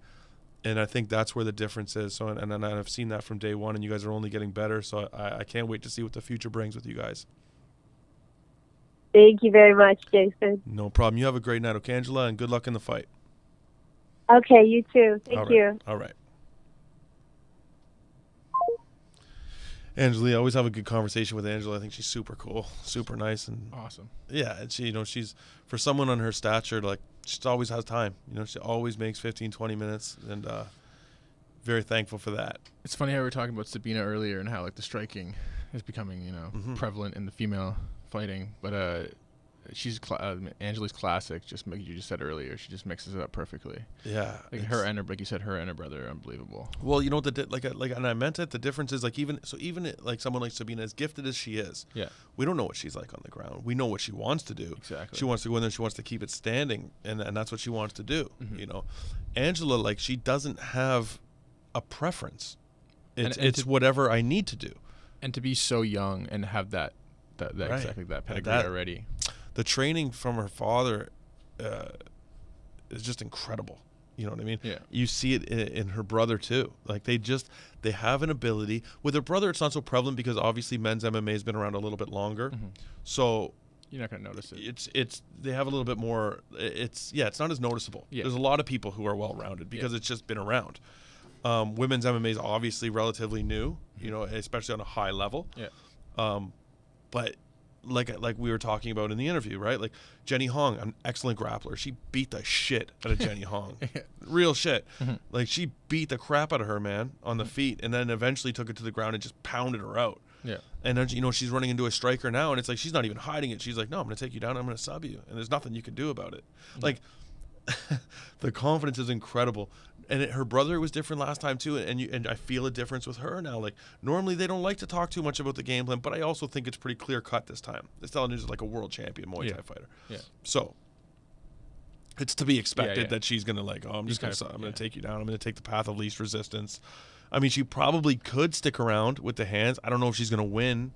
And I think that's where the difference is. So and, and I've seen that from day one, and you guys are only getting better. So I, I can't wait to see what the future brings with you guys. Thank you very much, Jason. No problem. You have a great night, okay, Angela, and good luck in the fight. Okay, you too. Thank All right. you. All right. Angela, I always have a good conversation with Angela. I think she's super cool, super nice, and awesome. Yeah, and she, you know, she's for someone on her stature, like she always has time. You know, she always makes fifteen, twenty minutes, and uh, very thankful for that. It's funny how we were talking about Sabina earlier and how like the striking is becoming, you know, mm-hmm. prevalent in the female fighting, but uh she's cl uh, Angela's classic, just like you just said earlier, she just mixes it up perfectly. Yeah, like her and her, like you said, her and her brother are unbelievable. Well, you know what, the like like and I meant it, the difference is like, even so, even like someone like Sabina, as gifted as she is, yeah, we don't know what she's like on the ground. We know what she wants to do. Exactly, she wants to go in there, she wants to keep it standing, and, and that's what she wants to do. Mm-hmm. You know, Angela, like, she doesn't have a preference. It's, and, and it's whatever I need to do, and to be so young and have that That, that right. exactly that pedigree that, already. The training from her father uh, is just incredible. You know what I mean? Yeah. You see it in, in her brother too. Like they just they have an ability. With her brother, it's not so prevalent because obviously men's M M A has been around a little bit longer, mm-hmm. so you're not gonna notice it. It's it's they have a little bit more. It's yeah, it's not as noticeable. Yeah. There's a lot of people who are well rounded because yeah. it's just been around. Um, women's M M A is obviously relatively new, you know, especially on a high level. Yeah. Um, but like like we were talking about in the interview, right? Like Jenny Hong, an excellent grappler. She beat the shit out of Jenny Hong. Real shit. Mm-hmm. Like she beat the crap out of her, man, on the mm-hmm. feet, and then eventually took it to the ground and just pounded her out. Yeah. And then, you know, she's running into a striker now, and it's like she's not even hiding it. She's like, no, I'm going to take you down. I'm going to sub you. And there's nothing you can do about it. Mm-hmm. Like the confidence is incredible. And it, her brother was different last time too, and you, and I feel a difference with her now. Like normally they don't like to talk too much about the game plan, but I also think it's pretty clear cut this time. Istela Nunes is like a world champion Muay yeah. Thai fighter, yeah. So it's to be expected yeah, yeah. that she's gonna like, oh, I'm you just gonna, of, I'm yeah. gonna take you down. I'm gonna take the path of least resistance. I mean, she probably could stick around with the hands. I don't know if she's gonna win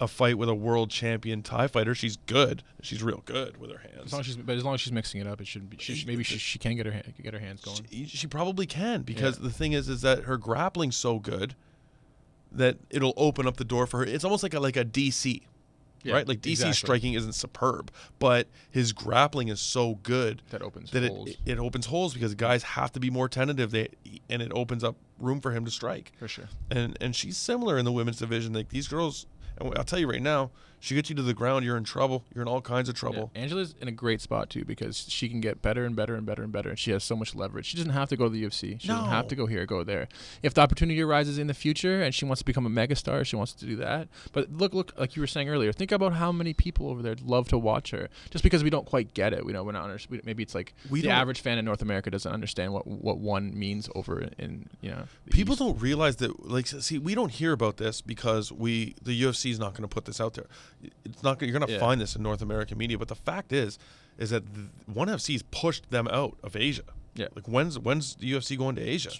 a fight with a world champion Thai fighter. She's good. She's real good with her hands. As long as she's, but as long as she's mixing it up, it shouldn't be. She, she, maybe she, she can get her get her hands going. She, she probably can, because yeah. the thing is, is that her grappling's so good that it'll open up the door for her. It's almost like a like a D C, yeah, right? Like D C exactly. striking isn't superb, but his grappling is so good that opens that holes. It, it opens holes because guys have to be more tentative. They and it opens up room for him to strike. For sure. And and she's similar in the women's division. Like these girls. And I'll tell you right now, she gets you to the ground, you're in trouble. You're in all kinds of trouble. Yeah. Angela's in a great spot, too, because she can get better and better and better and better, and she has so much leverage. She doesn't have to go to the U F C. She no. doesn't have to go here, go there. If the opportunity arises in the future and she wants to become a megastar, she wants to do that. But look, look, like you were saying earlier, think about how many people over there love to watch her just because we don't quite get it. We know we're not under, maybe it's like we the average fan in North America doesn't understand what, what one means over in, in you know. People East. Don't realize that, like, see, we don't hear about this because we the U F C is not going to put this out there. It's not you're going to yeah. find this in North American media, but the fact is, is that One F C's pushed them out of Asia. Yeah, like when's when's the U F C going to Asia?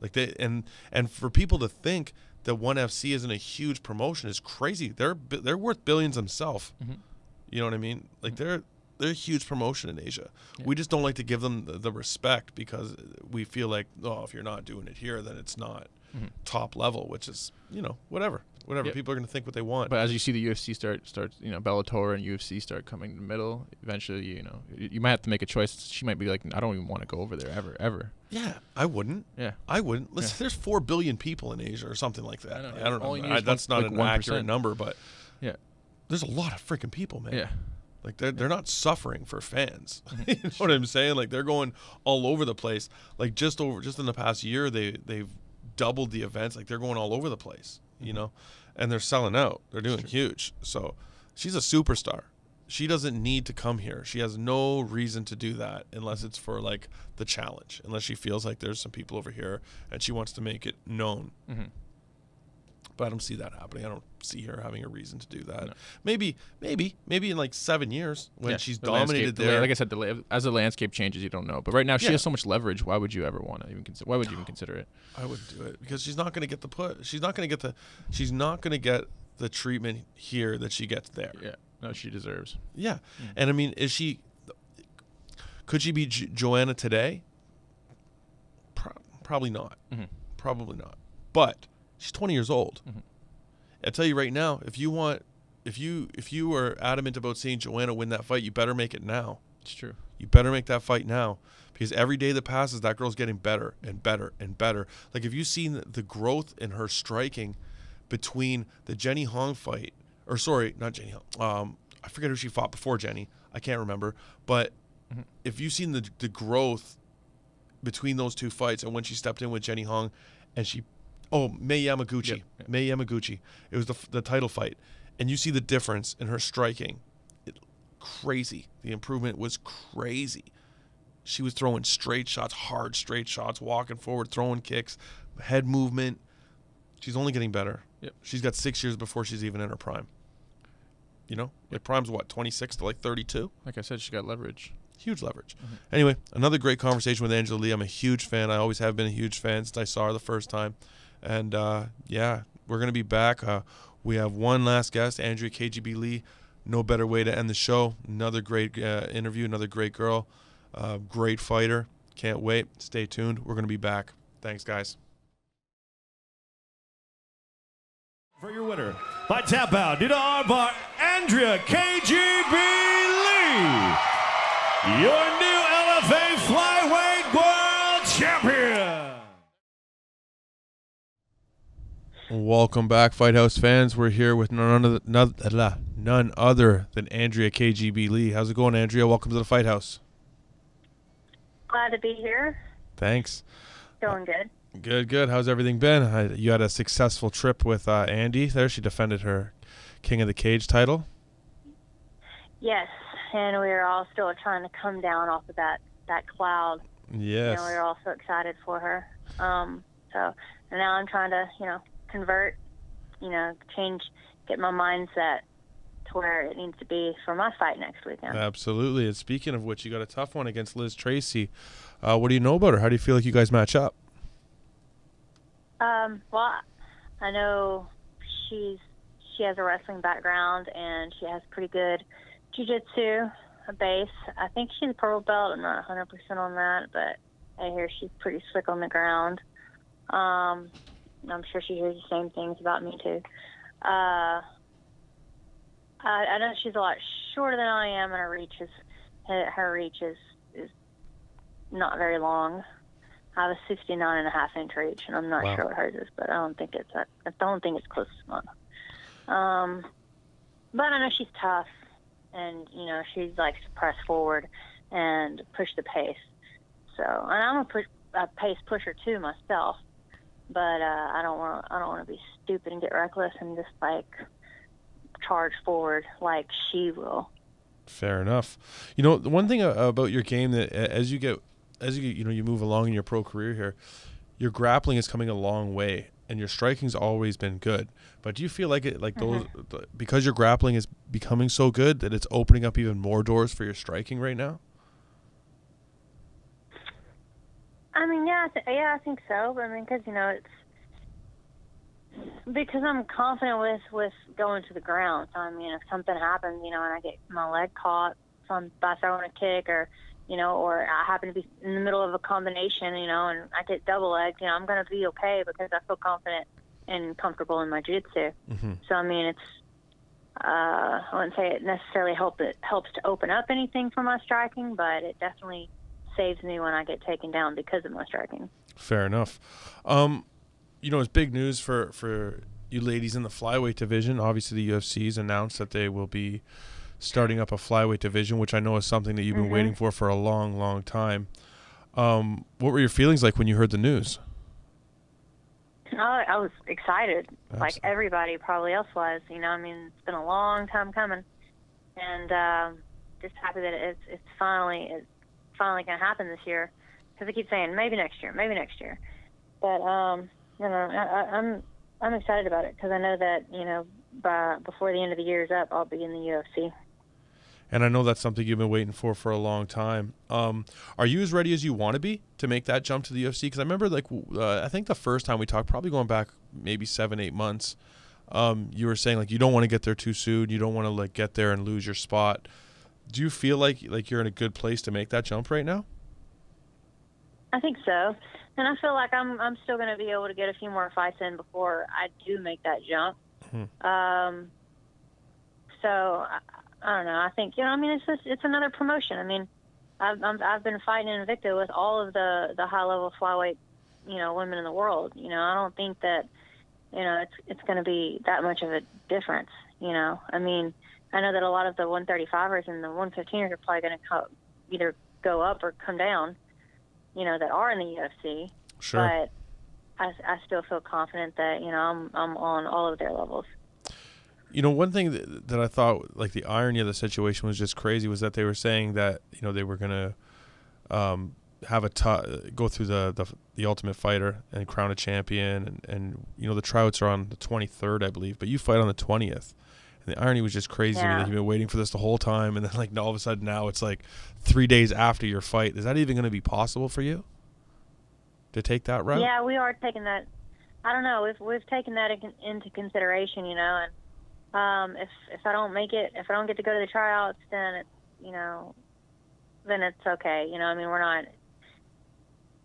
Like they and and for people to think that One F C isn't a huge promotion is crazy. They're they're worth billions themselves. Mm-hmm. You know what I mean? Like they're they're a huge promotion in Asia. Yeah. We just don't like to give them the, the respect because we feel like, oh, if you're not doing it here, then it's not mm-hmm. top level, which is you know whatever. Whatever, yep. people are going to think what they want. But as you see the U F C start, start, you know, Bellator and U F C start coming in the middle, eventually, you know, you might have to make a choice. She might be like, I don't even want to go over there ever, ever. Yeah, I wouldn't. Yeah. I wouldn't. Listen, yeah. there's four billion people in Asia or something like that. I, know, I don't know. I, that's one, not like an accurate number, but yeah, there's a lot of freaking people, man. Yeah. Like, they're, they're not suffering for fans. You know what I'm saying? Like, they're going all over the place. Like, just over, just in the past year, they, they've doubled the events. Like, they're going all over the place. You know, and they're selling out. They're doing huge. So she's a superstar. She doesn't need to come here. She has no reason to do that unless it's for like the challenge, unless she feels like there's some people over here and she wants to make it known. Mm-hmm. But I don't see that happening. I don't see her having a reason to do that. No. Maybe, maybe, maybe in like seven years when yeah, she's the dominated there. The, like I said, the, as the landscape changes, you don't know. But right now, she yeah. has so much leverage. Why would you ever want to even consider? Why would you even consider it? I wouldn't do it because she's not going to get the put. She's not going to get the. She's not going to get the treatment here that she gets there. Yeah, no, she deserves. Yeah, mm-hmm. and I mean, is she? Could she be jo Joanna today? Pro probably not. Mm-hmm. Probably not. But. She's twenty years old. Mm-hmm. I tell you right now, if you want, if you if you are adamant about seeing Joanna win that fight, you better make it now. It's true. You better make that fight now, because every day that passes, that girl's getting better and better and better. Like, have you seen the growth in her striking between the Jenny Hong fight, or sorry, not Jenny Hong. Um, I forget who she fought before Jenny. I can't remember. But mm-hmm. if you've seen the the growth between those two fights, and when she stepped in with Jenny Hong, and she. Oh, Mei Yamaguchi. Yep, yep. Mei Yamaguchi. It was the, the title fight. And you see the difference in her striking. It, crazy. The improvement was crazy. She was throwing straight shots, hard straight shots, walking forward, throwing kicks, head movement. She's only getting better. Yep. She's got six years before she's even in her prime. You know? Yep. Like prime's what, twenty-six to like thirty-two? Like I said, she got leverage. Huge leverage. Mm-hmm. Anyway, another great conversation with Angela Lee. I'm a huge fan. I always have been a huge fan since I saw her the first time. And, uh, yeah, we're going to be back. Uh, we have one last guest, Andrea K G B Lee. No better way to end the show. Another great uh, interview, another great girl, uh, great fighter. Can't wait. Stay tuned. We're going to be back. Thanks, guys. For your winner, by tap out, due to armbar, Andrea K G B Lee, your new L F A flyweight world champion. Welcome back, Fight House fans. We're here with none other, none, none other than Andrea K G B Lee. How's it going, Andrea? Welcome to the Fight House. Glad to be here. Thanks. Going good. Uh, good, good. How's everything been? Uh, you had a successful trip with uh, Andy there. She defended her King of the Cage title. Yes, and we were all still trying to come down off of that, that cloud. Yes. You know, we were all so excited for her. Um, so and now I'm trying to, you know, convert, you know, change, get my mindset to where it needs to be for my fight next weekend. Absolutely. And speaking of which, you got a tough one against Liz Tracy. Uh, what do you know about her? How do you feel like you guys match up? Um, well, I know she's she has a wrestling background and she has pretty good jiu-jitsu base. I think she's a purple belt. I'm not one hundred percent on that, but I hear she's pretty slick on the ground. Um, I'm sure she hears the same things about me too. Uh, I, I know she's a lot shorter than I am, and her reach is her reach is, is not very long. I have a sixty-nine and a half inch reach, and I'm not wow. sure what hers is, but I don't think it's I don't think it's close to mine. Um, but I know she's tough, and you know she likes to press forward and push the pace. So, and I'm a, push, a pace pusher too myself. But uh, I don't want I don't want to be stupid and get reckless and just like charge forward like she will. Fair enough. You know, the one thing about your game that as you get as you you know you move along in your pro career here, your grappling is coming a long way and your striking's always been good. But do you feel like it like mm-hmm. those because your grappling is becoming so good that it's opening up even more doors for your striking right now? I mean, yeah, I th yeah, I think so. But I mean, because you know, it's because I'm confident with with going to the ground. So I mean, if something happens, you know, and I get my leg caught from by throwing a kick, or you know, or I happen to be in the middle of a combination, you know, and I get double legged, you know, I'm gonna be okay because I feel confident and comfortable in my jiu-jitsu. Mm-hmm. So I mean, it's uh, I wouldn't say it necessarily help it helps to open up anything for my striking, but it definitely saves me when I get taken down because of my striking. Fair enough. Um, you know, it's big news for, for you ladies in the flyweight division. Obviously, the U F C's announced that they will be starting up a flyweight division, which I know is something that you've been mm-hmm. waiting for for a long, long time. Um, what were your feelings like when you heard the news? I, I was excited, Absolutely. like everybody probably else was. You know, I mean, it's been a long time coming. And uh, just happy that it's, it's finally... It's, finally gonna happen this year, because I keep saying maybe next year, maybe next year. But um, you know, I, I, I'm I'm excited about it because I know that you know by before the end of the year is up, I'll be in the U F C. And I know that's something you've been waiting for for a long time. Um, are you as ready as you want to be to make that jump to the U F C? Because I remember, like, uh, I think the first time we talked, probably going back maybe seven, eight months, um, you were saying like you don't want to get there too soon, you don't want to like get there and lose your spot. Do you feel like like you're in a good place to make that jump right now? I think so, and I feel like I'm I'm still going to be able to get a few more fights in before I do make that jump. Mm-hmm. Um, so I, I don't know. I think you know. I mean, it's just, it's another promotion. I mean, I've I'm, I've been fighting in Invicta with all of the the high level flyweight you know women in the world. You know, I don't think that you know it's it's going to be that much of a difference. You know, I mean. I know that a lot of the one thirty-fivers and the one fifteen ers are probably going to either go up or come down, you know, that are in the U F C. Sure. But I, I still feel confident that, you know, I'm, I'm on all of their levels. You know, one thing that, that I thought, like, the irony of the situation was just crazy was that they were saying that, you know, they were going to um, have a t go through the, the, the Ultimate Fighter and crown a champion. And, and, you know, the tryouts are on the twenty-third, I believe, but you fight on the twentieth. The irony was just crazy yeah. to me that you've been waiting for this the whole time, and then like all of a sudden now it's like three days after your fight. Is that even going to be possible for you to take that route? Yeah, we are taking that. I don't know. We've we've taken that in, into consideration, you know. And um, if if I don't make it, if I don't get to go to the tryouts, then it's you know, then it's okay. You know, I mean, we're not.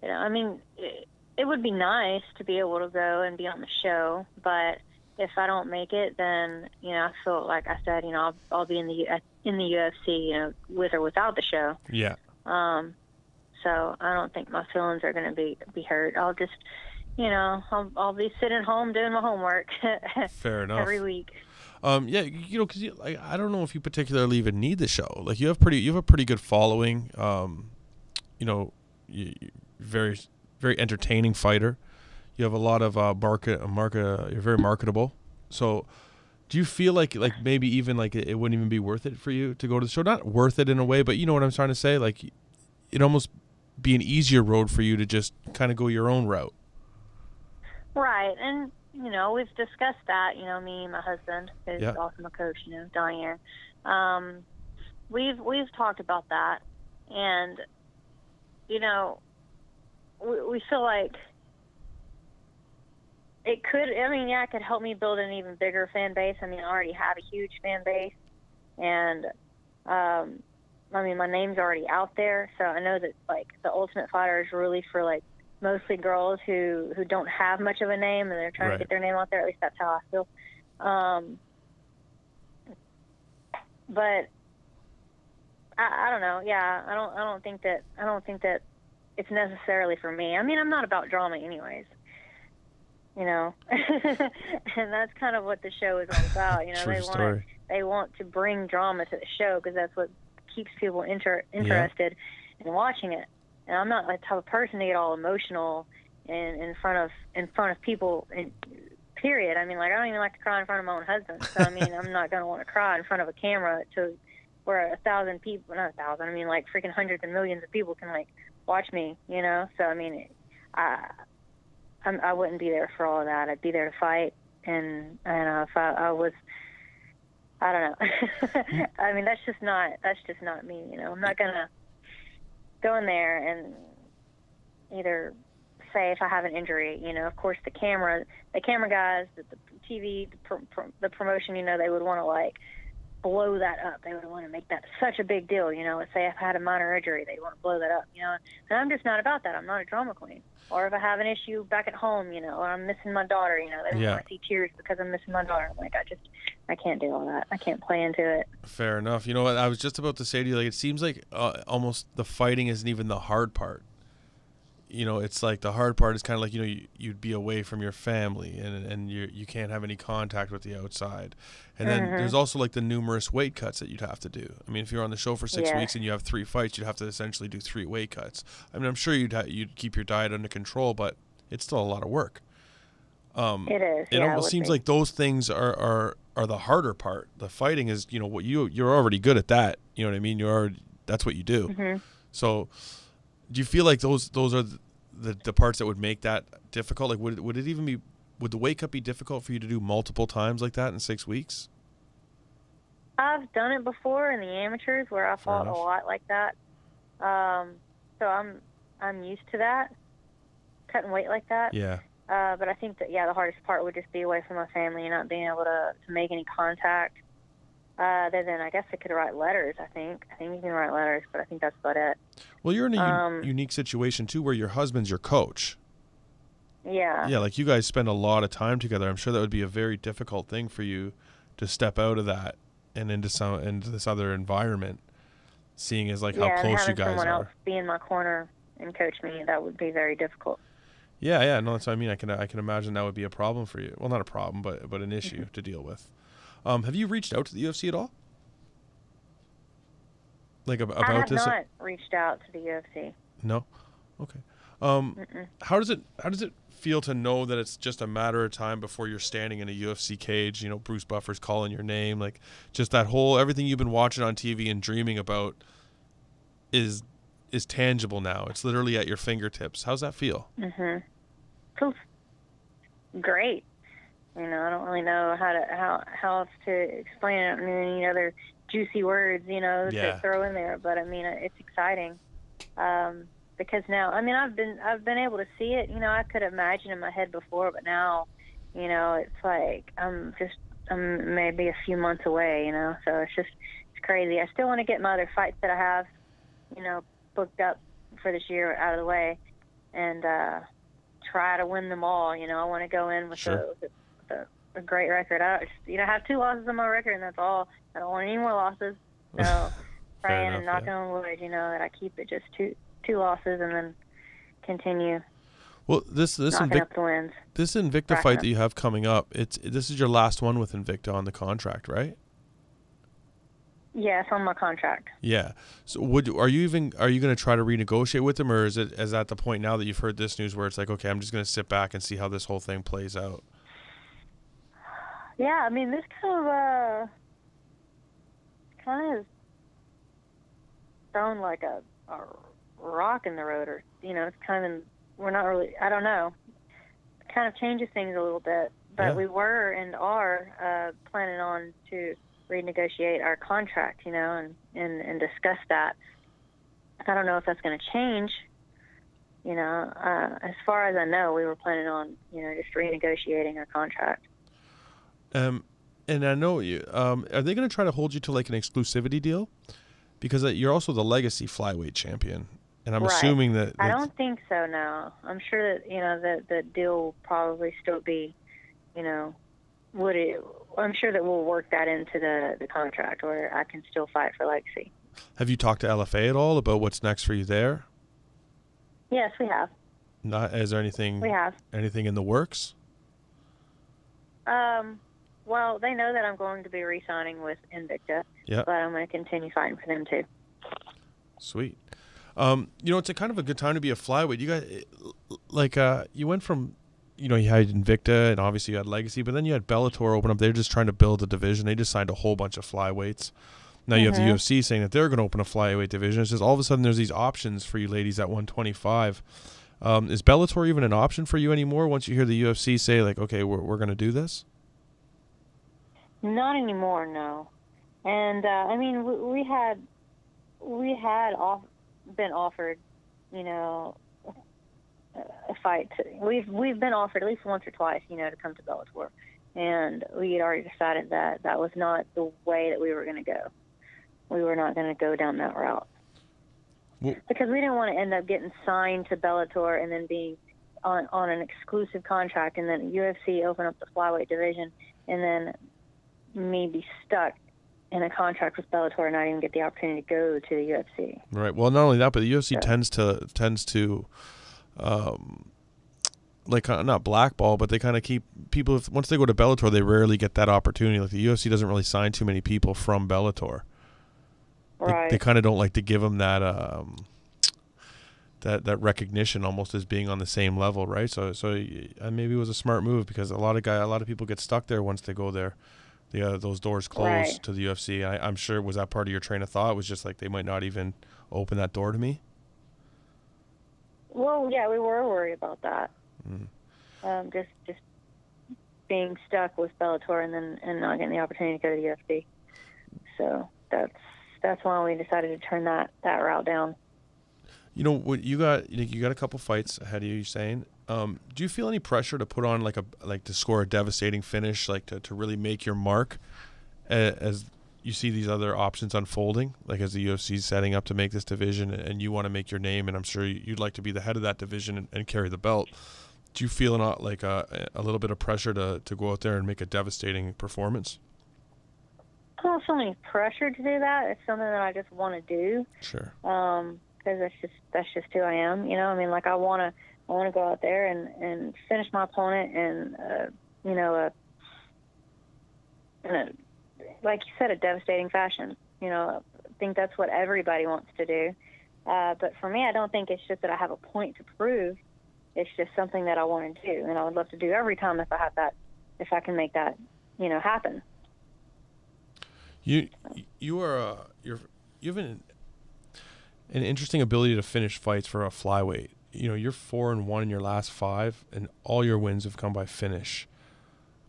You know, I mean, it, it would be nice to be able to go and be on the show, but. If I don't make it, then you know I feel like I said, you know, I'll, I'll be in the in the U F C, you know, with or without the show. Yeah. Um. So I don't think my feelings are going to be be hurt. I'll just, you know, I'll, I'll be sitting at home doing my homework. Fair enough. Every week. Um, yeah, you know, because like, I don't know if you particularly even need the show. Like, you have pretty, you have a pretty good following. Um, you know, you, you very, very entertaining fighter. You have a lot of uh, market, market. You're very marketable. So, do you feel like like maybe even like it, it wouldn't even be worth it for you to go to the show? Not worth it in a way, but you know what I'm trying to say. Like, it almost be an easier road for you to just kind of go your own route. Right, and. You know, we've discussed that, you know, me and my husband, who's yeah. also my coach, you know, Don Ayer. Um, we've, we've talked about that. And, you know, we, we feel like it could, I mean, yeah, it could help me build an even bigger fan base. I mean, I already have a huge fan base. And, um, I mean, my name's already out there. So I know that, like, the Ultimate Fighter is really for, like, mostly girls who, who don't have much of a name and they're trying right. to get their name out there. At least that's how I feel. Um, but I, I don't know. Yeah. I don't, I don't think that, I don't think that it's necessarily for me. I mean, I'm not about drama anyways, you know, and that's kind of what the show is all about. You know, True they want, story. they want to bring drama to the show because that's what keeps people inter interested yeah. in watching it. And I'm not the type of person to get all emotional and in front of in front of people. And period. I mean, like I don't even like to cry in front of my own husband. So I mean, I'm not gonna want to cry in front of a camera to where a thousand people—not a thousand. I mean, like freaking hundreds and millions of people can like watch me. You know. So I mean, I I'm, I wouldn't be there for all of that. I'd be there to fight. And I don't know if I, I was. I don't know. I mean, that's just not that's just not me. You know, I'm not gonna. Go in there and either say if I have an injury, you know, of course the camera, the camera guys, the, the T V, the, pr pr the promotion, you know, they would want to like blow that up. They would want to make that such a big deal, you know. Let's say I've had a minor injury, they want to blow that up, you know. And I'm just not about that. I'm not a drama queen. Or if I have an issue back at home, you know, or I'm missing my daughter, you know, they yeah. want to see tears because I'm missing my daughter. I'm like, I just, I can't do all that. I can't play into it. Fair enough. You know what? I was just about to say to you, like, it seems like uh, almost the fighting isn't even the hard part. You know, it's like the hard part is kind of like, you know, you, you'd be away from your family and, and you you can't have any contact with the outside. And then mm-hmm. there's also like the numerous weight cuts that you'd have to do. I mean, if you're on the show for six yeah. weeks and you have three fights, you'd have to essentially do three weight cuts. I mean, I'm sure you'd, ha you'd keep your diet under control, but it's still a lot of work. Um, it is. It yeah, almost it seems be. like those things are, are, are the harder part. The fighting is, you know, what you, you're already good at that. You know what I mean? You're already, that's what you do. Mm-hmm. So... Do you feel like those those are the the parts that would make that difficult? Like, would would it even be would the wake up be difficult for you to do multiple times like that in six weeks? I've done it before in the amateurs where I fought a lot like that, um, so I'm I'm used to that cutting weight like that. Yeah. Uh, but I think that yeah, the hardest part would just be away from my family and not being able to to make any contact. Uh, then, then I guess I could write letters, I think. I think you can write letters, but I think that's about it. Well, you're in a um, unique situation, too, where your husband's your coach. Yeah. Yeah, like you guys spend a lot of time together. I'm sure that would be a very difficult thing for you to step out of that and into some into this other environment, seeing as like yeah, how close you guys someone are. someone else be in my corner and coach me, that would be very difficult. Yeah, yeah, no, that's what I mean. I can, I can imagine that would be a problem for you. Well, not a problem, but, but an issue to deal with. Um, have you reached out to the U F C at all? Like ab about this? I have this not reached out to the U F C. No, okay. Um, mm -mm. How does it How does it feel to know that it's just a matter of time before you're standing in a U F C cage? You know, Bruce Buffer's calling your name, like just that whole everything you've been watching on T V and dreaming about is is tangible now. It's literally at your fingertips. How's that feel? Mm-hmm. Feels great. You know, I don't really know how to how how else to explain it. I mean, any other juicy words, you know, yeah. to throw in there. But I mean, it's exciting um, because now, I mean, I've been I've been able to see it. You know, I could imagine in my head before, but now, you know, it's like I'm just I'm maybe a few months away. You know, so it's just it's crazy. I still want to get my other fights that I have, you know, booked up for this year out of the way, and uh, try to win them all. You know, I want to go in with sure. the, the a great record. I just, you know, have two losses on my record, and that's all. I don't want any more losses. So praying and knocking yeah. on wood, you know, that I keep it just two two losses and then continue. Well, this this Invicta this Invicta fight that you have coming up, it's this is your last one with Invicta on the contract, right? Yes, on my contract. Yeah. So would are you even are you going to try to renegotiate with them, or is it is at the point now that you've heard this news where it's like, okay, I'm just going to sit back and see how this whole thing plays out? Yeah, I mean, this kind of uh, kind of thrown like a, a rock in the road, or you know, it's kind of we're not really. I don't know. It kind of changes things a little bit, but yeah. we were and are uh, planning on to renegotiate our contract, you know, and, and, and discuss that. I don't know if that's going to change, you know. Uh, as far as I know, we were planning on, you know, just renegotiating our contract. Um, and I know you, um, are they going to try to hold you to like an exclusivity deal? Because you're also the Legacy flyweight champion. And I'm right. assuming that... I don't think so, no. I'm sure that, you know, that the deal will probably still be, you know, would it... I'm sure that we'll work that into the, the contract where I can still fight for Legacy. Have you talked to L F A at all about what's next for you there? Yes, we have. Not, is there anything, we have. anything in the works? Um, well, they know that I'm going to be re-signing with Invicta, yep. but I'm going to continue fighting for them too. Sweet. Um, you know, it's a kind of a good time to be a flyweight. You guys, like, uh, you went from... You know, you had Invicta, and obviously you had Legacy, but then you had Bellator open up. They're just trying to build a division. They just signed a whole bunch of flyweights. Now mm-hmm. you have the U F C saying that they're going to open a flyweight division. It's just all of a sudden there's these options for you ladies at one twenty-five. Um, is Bellator even an option for you anymore once you hear the U F C say, like, okay, we're, we're going to do this? Not anymore, no. And, uh, I mean, we, we had, we had off, been offered, you know, a fight. We've we've been offered at least once or twice, you know, to come to Bellator, and we had already decided that that was not the way that we were going to go. We were not going to go down that route well, because we didn't want to end up getting signed to Bellator and then being on on an exclusive contract, and then U F C open up the flyweight division, and then me be stuck in a contract with Bellator and not even get the opportunity to go to the U F C. Right. Well, not only that, but the U F C so. tends to tends to. Um, like uh, not blackball, but they kind of keep people. If, once they go to Bellator, they rarely get that opportunity. Like the U F C doesn't really sign too many people from Bellator. Right. They, they kind of don't like to give them that um, that that recognition, almost as being on the same level, right? So, so uh, maybe it was a smart move because a lot of guy, a lot of people get stuck there once they go there. The uh, those doors close right. to the U F C. I, I'm sure was that part of your train of thought? It was just like they might not even open that door to me. Well, yeah, we were worried about that. Mm. Um, just just being stuck with Bellator and then and not getting the opportunity to go to the U F C. So that's that's why we decided to turn that, that route down. You know, what you got you got a couple fights ahead of you. You're saying, um, do you feel any pressure to put on like a like to score a devastating finish, like to, to really make your mark as, as you see these other options unfolding, like as the U F C is setting up to make this division and you want to make your name, and I'm sure you'd like to be the head of that division and, and carry the belt. Do you feel not like a, a little bit of pressure to, to go out there and make a devastating performance? I don't feel any pressure to do that. It's something that I just want to do. Sure. Um, because that's just, that's just who I am. You know, I mean, like I want to, I want to go out there and, and finish my opponent and, uh, you know, uh, and a, like you said, a devastating fashion. You know, I think that's what everybody wants to do. Uh, but for me, I don't think it's just that I have a point to prove. It's just something that I want to do, and I would love to do every time if I have that, if I can make that, you know, happen. You, you are, a, you're, you have an, an interesting ability to finish fights for a flyweight. You know, you're four and one in your last five, and all your wins have come by finish.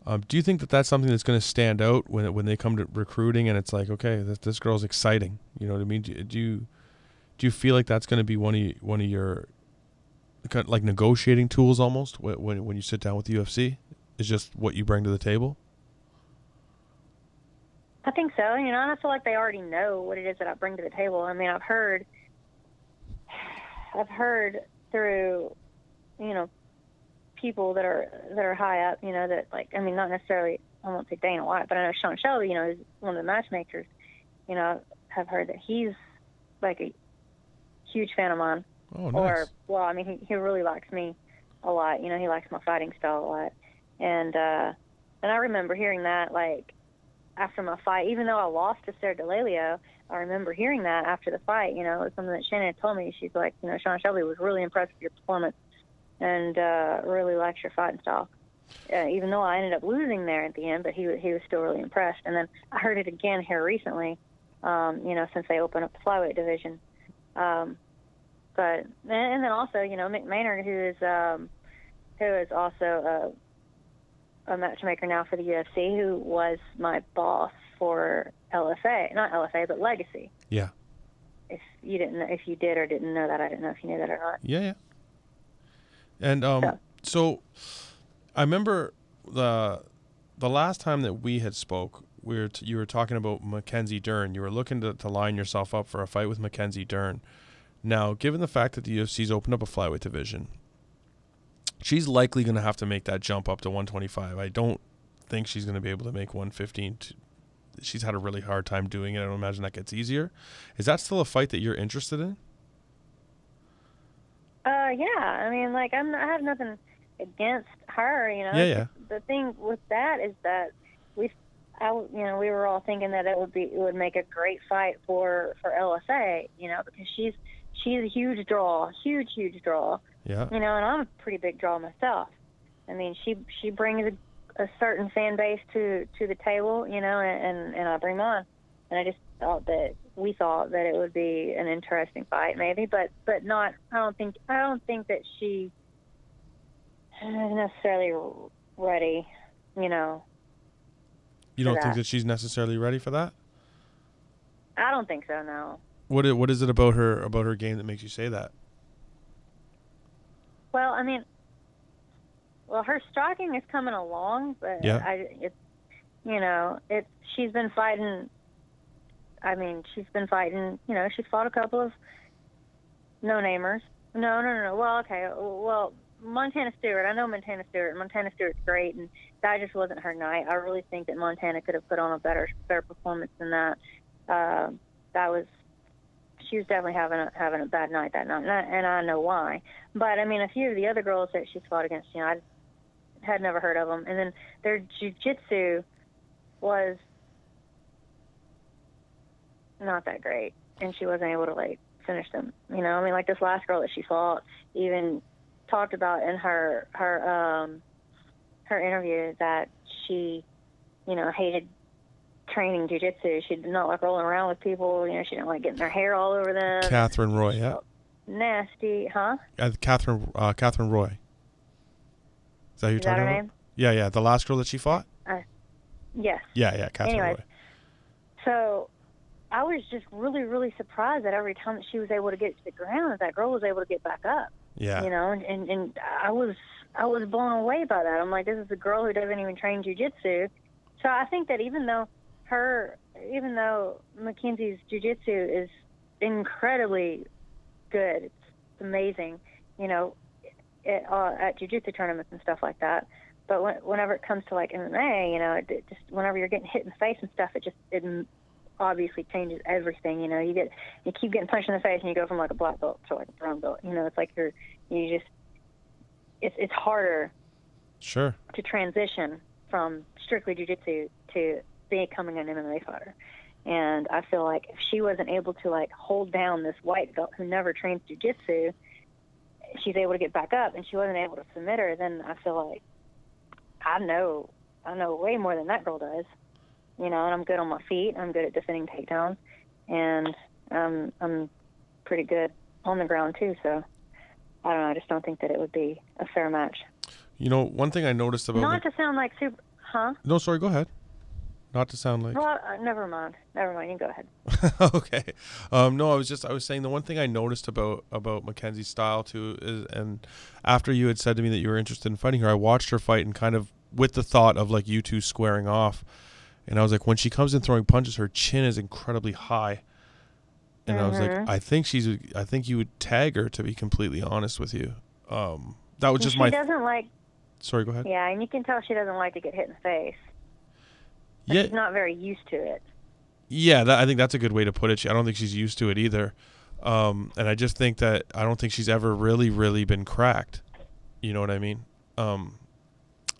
Um, do you think that that's something that's going to stand out when it, when they come to recruiting and it's like, okay, this, this girl's exciting, you know what I mean? Do, do you do you feel like that's going to be one of you, one of your kind of like negotiating tools almost when when you sit down with the U F C? Is just what you bring to the table? I think so. You know, I feel like they already know what it is that I bring to the table. I mean, I've heard, I've heard through, you know, people that are that are high up, you know, that like, I mean, not necessarily, I won't say Dana White, but I know Sean Shelby, you know, is one of the matchmakers, you know, have heard that he's like a huge fan of mine. Oh, nice. Or, well, I mean, he, he really likes me. a lot. You know, he likes my fighting style a lot. And uh, and I remember hearing that, like, after my fight, even though I lost to Sarah Delalio, I remember hearing that after the fight. You know, it was something that Shannon had told me. She's like, you know, Sean Shelby was really impressed with your performance and uh, really likes your fighting style. Uh, even though I ended up losing there at the end, but he, he was still really impressed. And then I heard it again here recently, um, you know, since they opened up the flyweight division. Um, but and then also, you know, Mick Maynard, who is um, who is also a, a matchmaker now for the U F C, who was my boss for L F A, not L F A, but Legacy. Yeah. If you didn't, if you did or didn't know that, I didn't know if you knew that or not. Yeah, yeah. And um, so. so I remember the the last time that we had spoke, we were t you were talking about Mackenzie Dern. You were looking to, to line yourself up for a fight with Mackenzie Dern. Now, given the fact that the U F C's opened up a flyweight division, she's likely going to have to make that jump up to one twenty-five. I don't think she's going to be able to make one fifteen. She's had a really hard time doing it. I don't imagine that gets easier. Is that still a fight that you're interested in? Uh, yeah. I mean, like, I'm, I have nothing against her, you know. Yeah, yeah. The thing with that is that we, I, you know, we were all thinking that it would be, it would make a great fight for for L S A, you know, because she's she's a huge draw, huge huge draw. Yeah. You know, and I'm a pretty big draw myself. I mean, she she brings a, a certain fan base to to the table, you know, and and, and I bring mine. And I just thought that we thought that it would be an interesting fight, maybe, but but not. I don't think I don't think that she. necessarily ready, you know. You don't think that she's necessarily ready for that? I don't think so, no. What what is it about her about her game that makes you say that? Well, I mean, well, her striking is coming along, but yeah. I it's you know, it's she's been fighting I mean, she's been fighting, you know, she's fought a couple of no-namers. No, no, no, no. Well, okay. Well, Montana Stewart, I know Montana Stewart. Montana Stewart's great, and that just wasn't her night. I really think that Montana could have put on a better, better performance than that. Uh, that was, she was definitely having a, having a bad night that night, and I, and I know why. But I mean, a few of the other girls that she's fought against, you know, I had never heard of them, and then their jiu-jitsu was not that great, and she wasn't able to like finish them. You know, I mean, like this last girl that she fought, even. Talked about in her her um her interview that she, you know, hated training jiu-jitsu. She did not like rolling around with people. You know, she didn't like getting their hair all over them. Catherine Roy, yeah. Nasty, huh? Uh, Catherine uh, Catherine Roy. Is that who you're Is talking that her about? Name? Yeah, yeah. The last girl that she fought. Uh, yes. Yeah, yeah. Catherine Anyways, Roy. So. I was just really, really surprised that every time that she was able to get to the ground, that girl was able to get back up. Yeah. You know, and, and, and I was I was blown away by that. I'm like, this is a girl who doesn't even train jiu-jitsu. So I think that even though her, even though Mackenzie's jiu-jitsu is incredibly good, it's amazing, you know, it, uh, at jiu-jitsu tournaments and stuff like that. But when, whenever it comes to like M M A, you know, it, it just whenever you're getting hit in the face and stuff, it just it. obviously changes everything. You know, you get you keep getting punched in the face and you go from like a black belt to like a brown belt. You know, it's like you're you just it's it's harder sure to transition from strictly jiu-jitsu to becoming an M M A fighter. And I feel like if she wasn't able to like hold down this white belt who never trains jiu-jitsu, she's able to get back up and she wasn't able to submit her, then I feel like I know I know way more than that girl does. You know, and I'm good on my feet. I'm good at defending takedowns, and um, I'm pretty good on the ground too. So I don't know. I just don't think that it would be a fair match. You know, one thing I noticed about not to sound like super, huh? No, sorry. Go ahead. Not to sound like. Well, uh, never mind. Never mind. You can go ahead. Okay. Um, no, I was just I was saying the one thing I noticed about about Mackenzie's style too is, and after you had said to me that you were interested in fighting her, I watched her fight and kind of with the thought of like you two squaring off. And I was like, when she comes in throwing punches, her chin is incredibly high. And mm-hmm. I was like, I think she's, I think you would tag her, to be completely honest with you. Um, that was just she my. She doesn't like. Sorry, go ahead. Yeah, and you can tell she doesn't like to get hit in the face. But yeah, she's not very used to it. Yeah, that, I think that's a good way to put it. She, I don't think she's used to it either. Um, and I just think that I don't think she's ever really, really been cracked. You know what I mean? Um,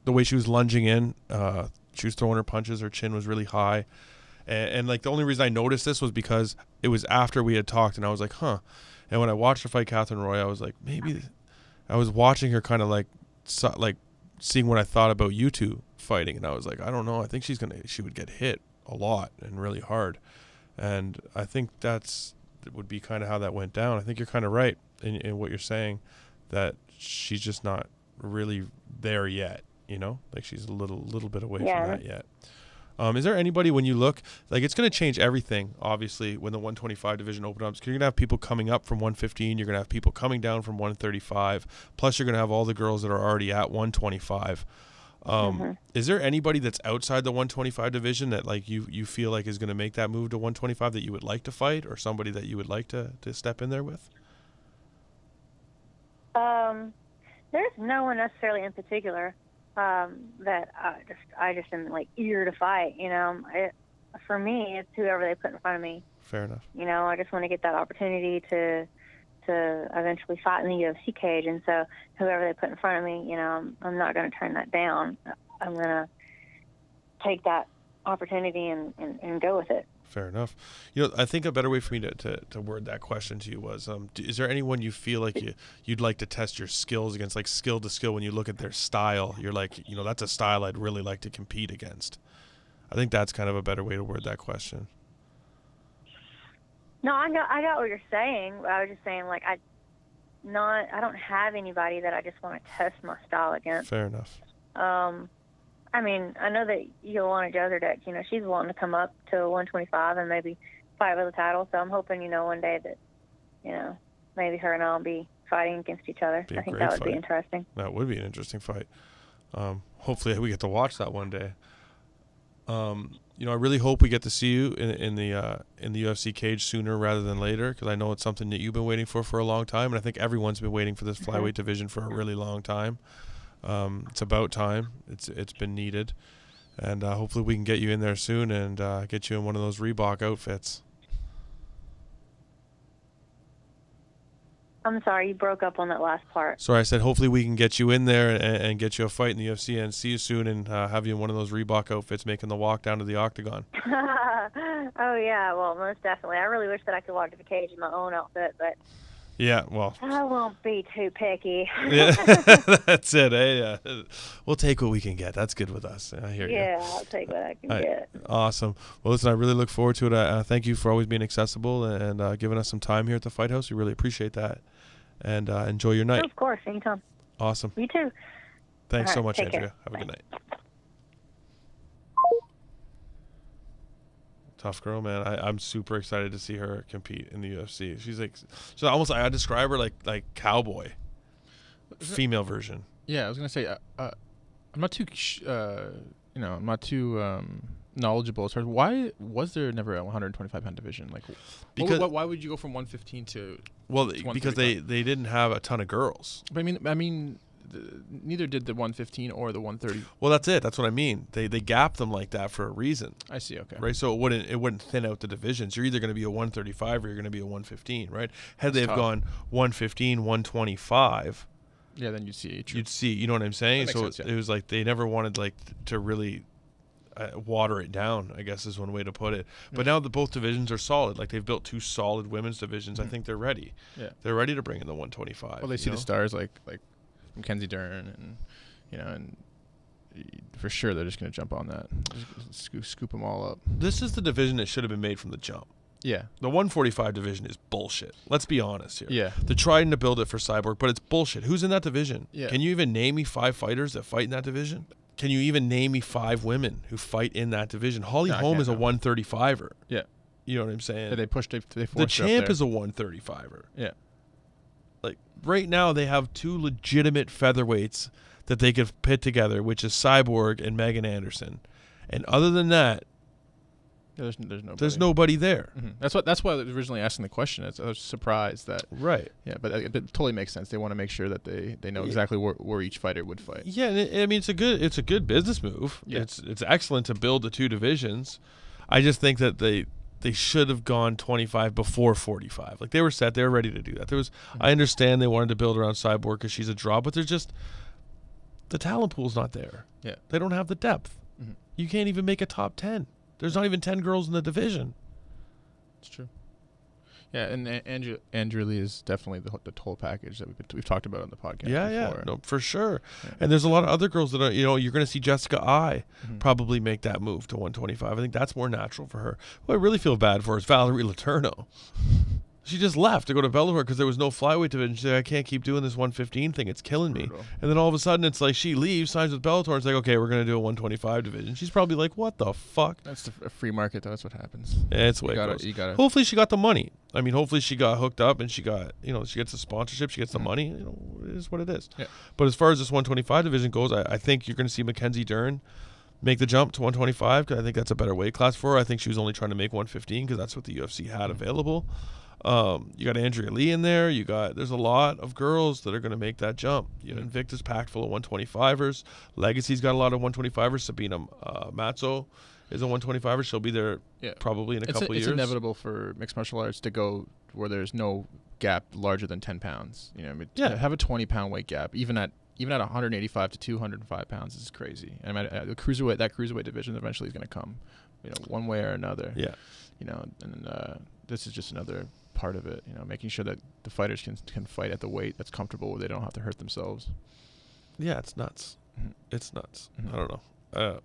the way she was lunging in, uh, she was throwing her punches. Her chin was really high. And, and, like, the only reason I noticed this was because it was after we had talked, and I was like, huh. And when I watched her fight Catherine Roy, I was like, maybe I was watching her kind of, like, so, like seeing what I thought about you two fighting. And I was like, I don't know. I think she's going to – she would get hit a lot and really hard. And I think that's – would be kind of how that went down. I think you're kind of right in, in what you're saying, that she's just not really there yet, you know? Like, she's a little little bit away yeah. from that yet. Um, is there anybody, when you look, like, it's going to change everything, obviously, when the one twenty-five division opens up. So you're going to have people coming up from one fifteen. You're going to have people coming down from one thirty-five. Plus, you're going to have all the girls that are already at one twenty-five. Um, mm-hmm. Is there anybody that's outside the one twenty-five division that, like, you, you feel like is going to make that move to one twenty-five that you would like to fight, or somebody that you would like to, to step in there with? Um, there's no one necessarily in particular. Um, that I just, I just am, like, eager to fight, you know. It, for me, it's whoever they put in front of me. Fair enough. You know, I just want to get that opportunity to to eventually fight in the U F C cage, and so whoever they put in front of me, you know, I'm, I'm not going to turn that down. I'm going to take that opportunity and, and, and go with it. Fair enough. You know, I think a better way for me to, to, to word that question to you was, um, do, is there anyone you feel like you, you'd like to test your skills against, like, skill to skill, when you look at their style? You're like, you know, that's a style I'd really like to compete against. I think that's kind of a better way to word that question. No, I got, I got what you're saying. I was just saying, like, I not I don't have anybody that I just want to test my style against. Fair enough. Um I mean, I know that Joanna Jozerdek, you know, she's wanting to come up to one twenty-five and maybe fight for the title. So I'm hoping, you know, one day that, you know, maybe her and I'll be fighting against each other. I think that would fight. be interesting. That would be an interesting fight. Um, hopefully we get to watch that one day. Um, you know, I really hope we get to see you in, in the uh, in the U F C cage sooner rather than later, because I know it's something that you've been waiting for for a long time, and I think everyone's been waiting for this flyweight mm-hmm. division for a really long time. Um, it's about time. It's it's been needed, and uh, hopefully we can get you in there soon and uh, get you in one of those Reebok outfits. I'm sorry, you broke up on that last part. Sorry, I said hopefully we can get you in there and, and get you a fight in the U F C and see you soon and uh, have you in one of those Reebok outfits making the walk down to the octagon. Oh yeah, well, most definitely. I really wish that I could walk to the cage in my own outfit, but. Yeah, well, I won't be too picky. Yeah, that's it. Eh? Yeah. We'll take what we can get. That's good with us. I hear yeah, you. Yeah, I'll take what I can All get. Right. Awesome. Well, listen, I really look forward to it. Uh, thank you for always being accessible and uh, giving us some time here at the Fight House. We really appreciate that. And uh, enjoy your night. Of course, anytime. Awesome. You too. Thanks right, so much, Andrea. Care. Have Bye. a good night. Tough girl, man. I, I'm super excited to see her compete in the U F C. She's like, so almost I describe her like like cowboy, female version. Yeah, I was gonna say, uh, uh, I'm not too, uh, you know, I'm not too um, knowledgeable as far as why was there never a one twenty-five pound division? Like, because why, why would you go from one fifteen to? Well, to because they they didn't have a ton of girls. But I mean, I mean. The, neither did the one fifteen or the one thirty. Well, that's it. That's what I mean. They they gap them like that for a reason. I see. Okay. Right. So it wouldn't it wouldn't thin out the divisions. You're either going to be a one thirty-five or you're going to be a one fifteen. Right. Had that's they have tough. gone one fifteen, one twenty-five. Yeah. Then you'd see. You'd see. You know what I'm saying? So sense, yeah. It was like they never wanted like to really uh, water it down, I guess is one way to put it. But mm-hmm. now the both divisions are solid. Like they've built two solid women's divisions. Mm-hmm. I think they're ready. Yeah. They're ready to bring in the one twenty-five. Well, they see know? the stars like like. Mackenzie Dern and you know and for sure they're just going to jump on that, scoop, scoop them all up. This is the division that should have been made from the jump. Yeah, the one forty-five division is bullshit. Let's be honest here. Yeah, they're trying to build it for Cyborg, but it's bullshit. Who's in that division? Yeah, can you even name me five fighters that fight in that division? Can you even name me five women who fight in that division? Holly no, Holm is a one thirty-fiver. Yeah, you know what I'm saying. Yeah, they pushed. They, they forced the champ is a one thirty-fiver. Yeah. Like, right now, they have two legitimate featherweights that they could pit together, which is Cyborg and Megan Anderson. And other than that, yeah, there's, there's, nobody. there's nobody there. Mm-hmm. That's what. That's why I was originally asking the question. I was surprised that. Right. Yeah, but it, it totally makes sense. They want to make sure that they, they know yeah. exactly where, where each fighter would fight. Yeah, and it, I mean, it's a good it's a good business move. Yeah. It's, it's excellent to build the two divisions. I just think that they... they should have gone twenty-five before forty-five. Like, they were set, they were ready to do that. There was, I understand they wanted to build around Cyborg because she's a draw, but there's just, the talent pool's not there. Yeah, they don't have the depth. Mm-hmm. You can't even make a top ten. There's not even ten girls in the division. It's true. Yeah, and uh, Andrew, Andrew Lee is definitely the, the total package that we've, been we've talked about on the podcast. Yeah, before. yeah, no, for sure. Yeah. And there's a lot of other girls that are, you know, you're going to see Jessica I mm-hmm. probably make that move to one twenty-five. I think that's more natural for her. What I really feel bad for is Valerie Letourneau. She just left to go to Bellator because there was no flyweight division. She said, I can't keep doing this one fifteen thing. It's killing me. Brutal. And then all of a sudden, it's like she leaves, signs with Bellator, and it's like, okay, we're going to do a one twenty-five division. She's probably like, what the fuck? That's the free market, though. That's what happens. Yeah, it's way gotta, you gotta. Hopefully, she got the money. I mean, hopefully she got hooked up and she got, you know, she gets the sponsorship, she gets the mm-hmm. money. You know, it is what it is. Yeah. But as far as this one twenty-five division goes, I, I think you're going to see Mackenzie Dern make the jump to one twenty-five because I think that's a better weight class for her. I think she was only trying to make one fifteen because that's what the U F C had mm-hmm. available. Um, you got Andrea Lee in there. You got there's a lot of girls that are going to make that jump. You know, Invicta's packed full of one twenty-fivers. Legacy's got a lot of one twenty-fivers. Sabina uh, Matzo is a one twenty-fiver. She'll be there yeah. probably in a it's couple a, it's years. It's inevitable for mixed martial arts to go where there's no gap larger than ten pounds. You know, I mean, yeah. have a twenty pound weight gap even at even at one eighty-five to two oh five pounds is crazy. And I mean, uh, the cruiserweight that cruiserweight division eventually is going to come, you know, one way or another. Yeah, you know, and uh, this is just another part of it, you know, making sure that the fighters can can fight at the weight that's comfortable where they don't have to hurt themselves. Yeah, it's nuts. Mm-hmm. It's nuts. Mm-hmm. I don't know. Uh,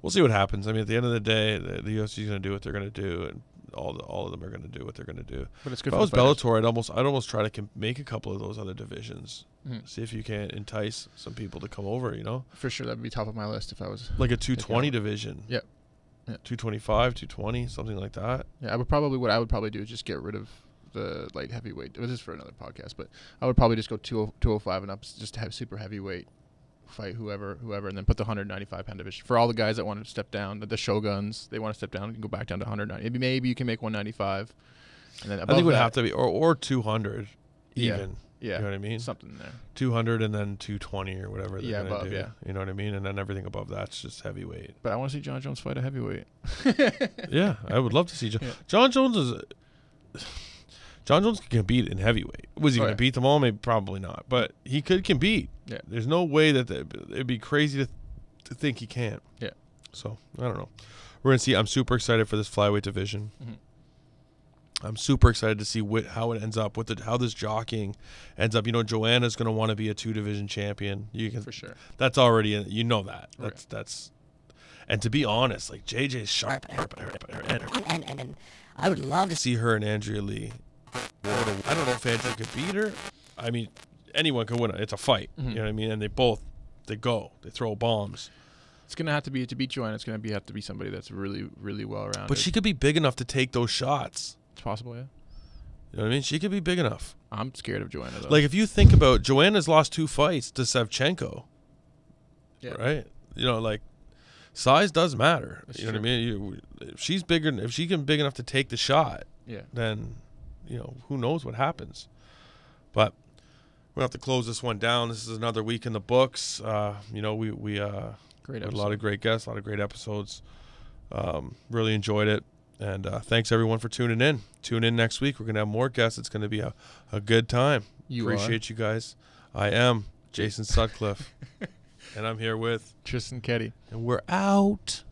we'll see what happens. I mean, at the end of the day, the, the U F C is going to do what they're going to do, and all the, all of them are going to do what they're going to do. But it's good. If I was Bellator, I'd almost I'd almost try to com make a couple of those other divisions. Mm-hmm. See if you can't entice some people to come over. You know, for sure that'd be top of my list if I was like a two twenty division. Yeah. Yeah. two twenty-five, two twenty, something like that. Yeah, I would probably what I would probably do is just get rid of the light heavyweight. This is for another podcast, but I would probably just go two oh five and up, just to have super heavyweight fight whoever, whoever, and then put the one ninety-five pound division for all the guys that want to step down. The, the Shoguns, they want to step down and go back down to one ninety. Maybe, maybe you can make one ninety-five, and then above I think it would that, have to be or or two hundred even. Yeah. Yeah, you know what I mean. Something there, two hundred and then two twenty or whatever. Yeah, above. Do. Yeah, you know what I mean. And then everything above that's just heavyweight. But I want to see John Jones fight a heavyweight. Yeah, I would love to see John. Yeah. John Jones is. A John Jones can compete in heavyweight. Was he oh, going to yeah. beat them all? Maybe, probably not. But he could compete. Yeah. There's no way that they, it'd be crazy to, th to think he can't. Yeah. So I don't know. We're gonna see. I'm super excited for this flyweight division. Mm-hmm. I'm super excited to see what, how it ends up with the, how this jockeying ends up. You know, Joanna's going to want to be a two division champion. You can, for sure. That's already in, you know that. That's right. that's. And to be honest, like J J's sharp. And, and, and I would love to see her and Andrea Lee. I don't know if Andrea could beat her. I mean, anyone could win. It's a fight. Mm-hmm. You know what I mean? And they both they go. They throw bombs. It's gonna have to be to beat Joanna. It's gonna be have to be somebody that's really really well rounded. But she could be big enough to take those shots. It's possible, yeah. You know what I mean? She could be big enough. I'm scared of Joanna, though. Like, if you think about, Joanna's lost two fights to Sevchenko, yeah. right? You know, like, size does matter. That's you know true. What I mean? You, if she's bigger, if she can big enough to take the shot, yeah. then, you know, who knows what happens. But we're going to have to close this one down. This is another week in the books. Uh, you know, we, we uh, great had a lot of great guests, a lot of great episodes. Um, really enjoyed it. And uh, thanks, everyone, for tuning in. Tune in next week. We're going to have more guests. It's going to be a, a good time. You Appreciate are. you guys. I am Jason Sutcliffe, and I'm here with Tristan Keddy. And we're out.